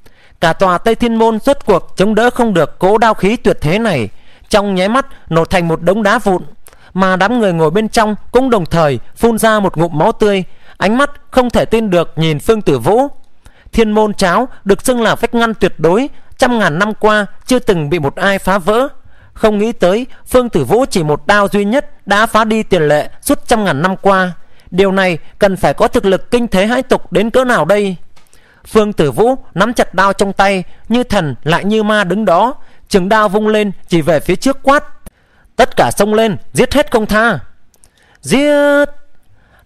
Cả tòa Tây Thiên Môn rốt cuộc chống đỡ không được cỗ đao khí tuyệt thế này, trong nháy mắt nổ thành một đống đá vụn. Mà đám người ngồi bên trong cũng đồng thời phun ra một ngụm máu tươi, ánh mắt không thể tin được nhìn Phương Tử Vũ. Thiên môn cháo được xưng là vách ngăn tuyệt đối, trăm ngàn năm qua chưa từng bị một ai phá vỡ. Không nghĩ tới Phương Tử Vũ chỉ một đao duy nhất đã phá đi tiền lệ suốt trăm ngàn năm qua. Điều này cần phải có thực lực kinh thế hãi tục đến cỡ nào đây? Phương Tử Vũ nắm chặt đao trong tay, như thần lại như ma đứng đó, trường đao vung lên chỉ về phía trước quát: tất cả xông lên, giết hết không tha! Giết!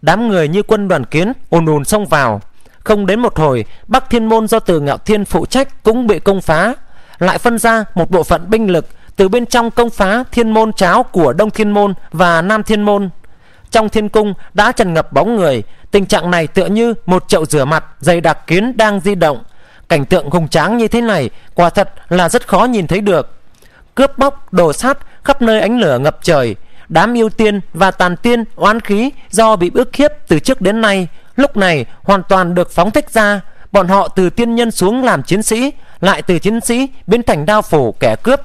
Đám người như quân đoàn kiến ùn ùn xông vào. Không đến một hồi, Bắc Thiên Môn do Từ Ngạo Thiên phụ trách cũng bị công phá, lại phân ra một bộ phận binh lực từ bên trong công phá Thiên Môn cháo của Đông Thiên Môn và Nam Thiên Môn. Trong Thiên Cung đã tràn ngập bóng người, tình trạng này tựa như một chậu rửa mặt dày đặc kiến đang di động. Cảnh tượng hùng tráng như thế này quả thật là rất khó nhìn thấy được. Cướp bóc, đồ sát, khắp nơi ánh lửa ngập trời. Đám yêu tiên và tàn tiên oán khí do bị ức hiếp từ trước đến nay, lúc này hoàn toàn được phóng thích ra. Bọn họ từ tiên nhân xuống làm chiến sĩ, lại từ chiến sĩ biến thành đao phủ kẻ cướp.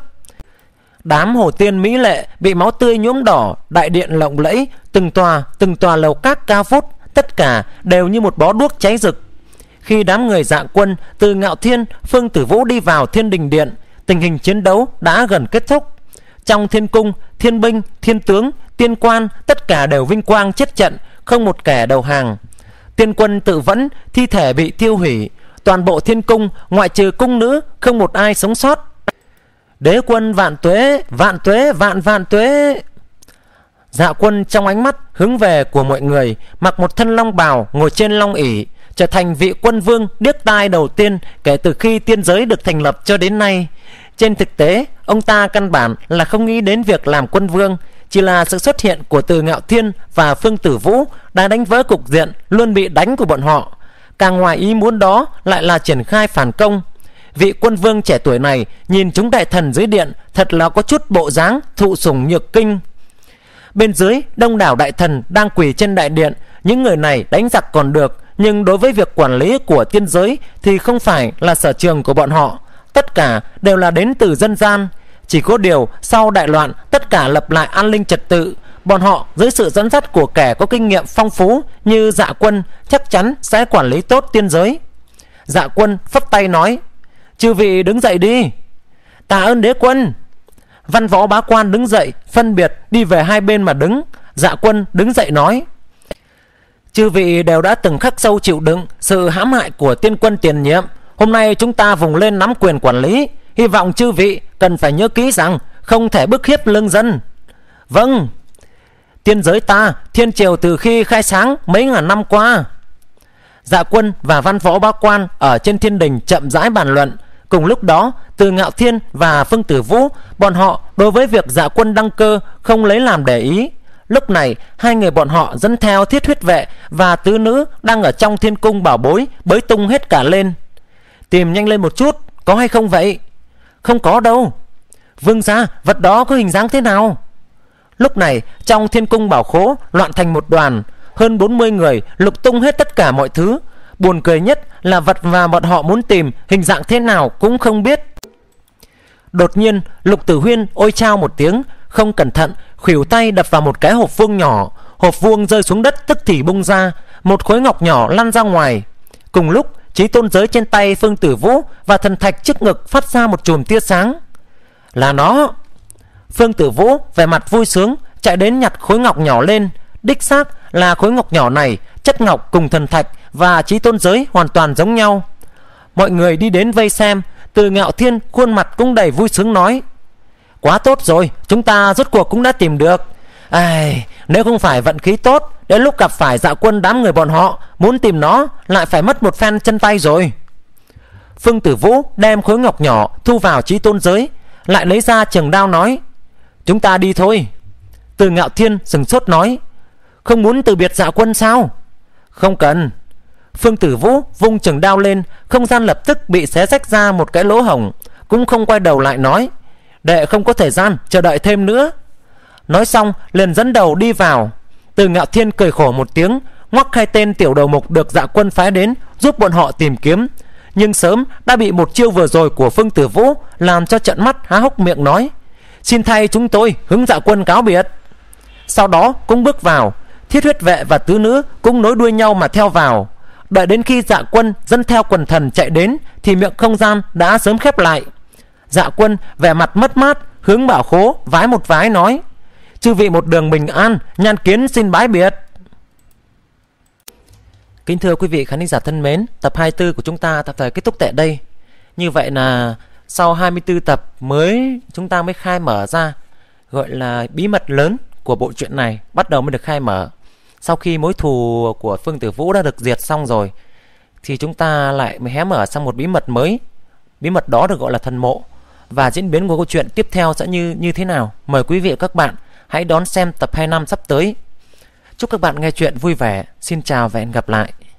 Đám hồ tiên mỹ lệ bị máu tươi nhuốm đỏ, đại điện lộng lẫy, từng tòa, từng tòa lầu các cao vút, tất cả đều như một bó đuốc cháy rực. Khi đám người Dạ Quân, Từ Ngạo Thiên, Phương Tử Vũ đi vào Thiên Đình điện, tình hình chiến đấu đã gần kết thúc. Trong Thiên Cung, thiên binh, thiên tướng, tiên quan tất cả đều vinh quang chết trận, không một kẻ đầu hàng. Tiên quân tự vẫn, thi thể bị tiêu hủy. Toàn bộ Thiên Cung ngoại trừ cung nữ không một ai sống sót. Đế quân vạn tuế, vạn tuế, vạn vạn tuế! Dạ Quân trong ánh mắt hướng về của mọi người, mặc một thân long bào, ngồi trên long ỷ, trở thành vị quân vương điếc tai đầu tiên kể từ khi tiên giới được thành lập cho đến nay. Trên thực tế, ông ta căn bản là không nghĩ đến việc làm quân vương, chỉ là sự xuất hiện của Từ Ngạo Thiên và Phương Tử Vũ đã đánh vỡ cục diện luôn bị đánh của bọn họ. Càng ngoài ý muốn đó lại là triển khai phản công. Vị quân vương trẻ tuổi này nhìn chúng đại thần dưới điện thật là có chút bộ dáng thụ sủng nhược kinh. Bên dưới, đông đảo đại thần đang quỳ trên đại điện. Những người này đánh giặc còn được, nhưng đối với việc quản lý của tiên giới thì không phải là sở trường của bọn họ. Tất cả đều là đến từ dân gian. Chỉ có điều sau đại loạn, tất cả lập lại an ninh trật tự. Bọn họ dưới sự dẫn dắt của kẻ có kinh nghiệm phong phú như Dạ Quân chắc chắn sẽ quản lý tốt tiên giới. Dạ Quân phất tay nói: chư vị đứng dậy đi. Tạ ơn đế quân. Văn võ bá quan đứng dậy, phân biệt đi về hai bên mà đứng. Dạ Quân đứng dậy nói: chư vị đều đã từng khắc sâu chịu đựng sự hãm hại của tiên quân tiền nhiệm. Hôm nay chúng ta vùng lên nắm quyền quản lý, hy vọng chư vị cần phải nhớ kỹ rằng không thể bức hiếp lương dân. Vâng. Tiên giới ta, thiên triều từ khi khai sáng mấy ngàn năm qua. Dạ Quân và văn võ bá quan ở trên thiên đình chậm rãi bàn luận. Cùng lúc đó, Từ Ngạo Thiên và Phương Tử Vũ, bọn họ đối với việc Dạ Quân đăng cơ không lấy làm để ý. Lúc này, hai người bọn họ dẫn theo Thiết Huyết Vệ và tứ nữ đang ở trong thiên cung bảo bối bới tung hết cả lên. Tìm nhanh lên một chút, có hay không vậy? Không có đâu. Vương gia, vật đó có hình dáng thế nào? Lúc này, trong thiên cung bảo khố loạn thành một đoàn, hơn bốn mươi người lục tung hết tất cả mọi thứ. Buồn cười nhất là vật mà bọn họ muốn tìm hình dạng thế nào cũng không biết. Đột nhiên, Lục Tử Huyên ôi chao một tiếng, không cẩn thận khuỷu tay đập vào một cái hộp vuông nhỏ. Hộp vuông rơi xuống đất tức thì bung ra, một khối ngọc nhỏ lăn ra ngoài. Cùng lúc, Chí Tôn giới trên tay Phương Tử Vũ và Thần Thạch trước ngực phát ra một chùm tia sáng. Là nó! Phương Tử Vũ vẻ mặt vui sướng chạy đến nhặt khối ngọc nhỏ lên. Đích xác là khối ngọc nhỏ này, chất ngọc cùng Thần Thạch và Chí Tôn giới hoàn toàn giống nhau. Mọi người đi đến vây xem. Từ Ngạo Thiên khuôn mặt cũng đầy vui sướng nói: quá tốt rồi, chúng ta rốt cuộc cũng đã tìm được. Ai, nếu không phải vận khí tốt, đến lúc gặp phải Dạ Quân đám người bọn họ muốn tìm nó lại phải mất một phen chân tay rồi. Phương Tử Vũ đem khối ngọc nhỏ thu vào Chí Tôn giới, lại lấy ra trường đao nói: chúng ta đi thôi. Từ Ngạo Thiên sừng sốt nói: không muốn từ biệt Dạ Quân sao? Không cần. Phương Tử Vũ vung trường đao lên, không gian lập tức bị xé rách ra một cái lỗ hổng, cũng không quay đầu lại nói: đệ không có thời gian chờ đợi thêm nữa. Nói xong liền dẫn đầu đi vào. Từ Ngạo Thiên cười khổ một tiếng, ngoắc hai tên tiểu đầu mục được Dạ Quân phái đến giúp bọn họ tìm kiếm, nhưng sớm đã bị một chiêu vừa rồi của Phương Tử Vũ làm cho trợn mắt há hốc miệng, nói: xin thay chúng tôi hướng Dạ Quân cáo biệt. Sau đó cũng bước vào. Thiết Huyết Vệ và tứ nữ cũng nối đuôi nhau mà theo vào. Đợi đến khi Dạ Quân dẫn theo quần thần chạy đến thì miệng không gian đã sớm khép lại. Dạ Quân vẻ mặt mất mát hướng bảo khố vái một vái nói: chư vị một đường bình an, nhan kiến xin bái biệt. Kính thưa quý vị khán thính giả thân mến, tập hai mươi tư của chúng ta tạm thời kết thúc tại đây. Như vậy là sau hai mươi tư tập mới chúng ta mới khai mở ra, gọi là bí mật lớn của bộ truyện này bắt đầu mới được khai mở. Sau khi mối thù của Phương Tử Vũ đã được diệt xong rồi thì chúng ta lại mới hé mở sang một bí mật mới. Bí mật đó được gọi là Thần Mộ. Và diễn biến của câu chuyện tiếp theo sẽ như như thế nào? Mời quý vị và các bạn hãy đón xem tập hai mươi lăm sắp tới. Chúc các bạn nghe chuyện vui vẻ. Xin chào và hẹn gặp lại.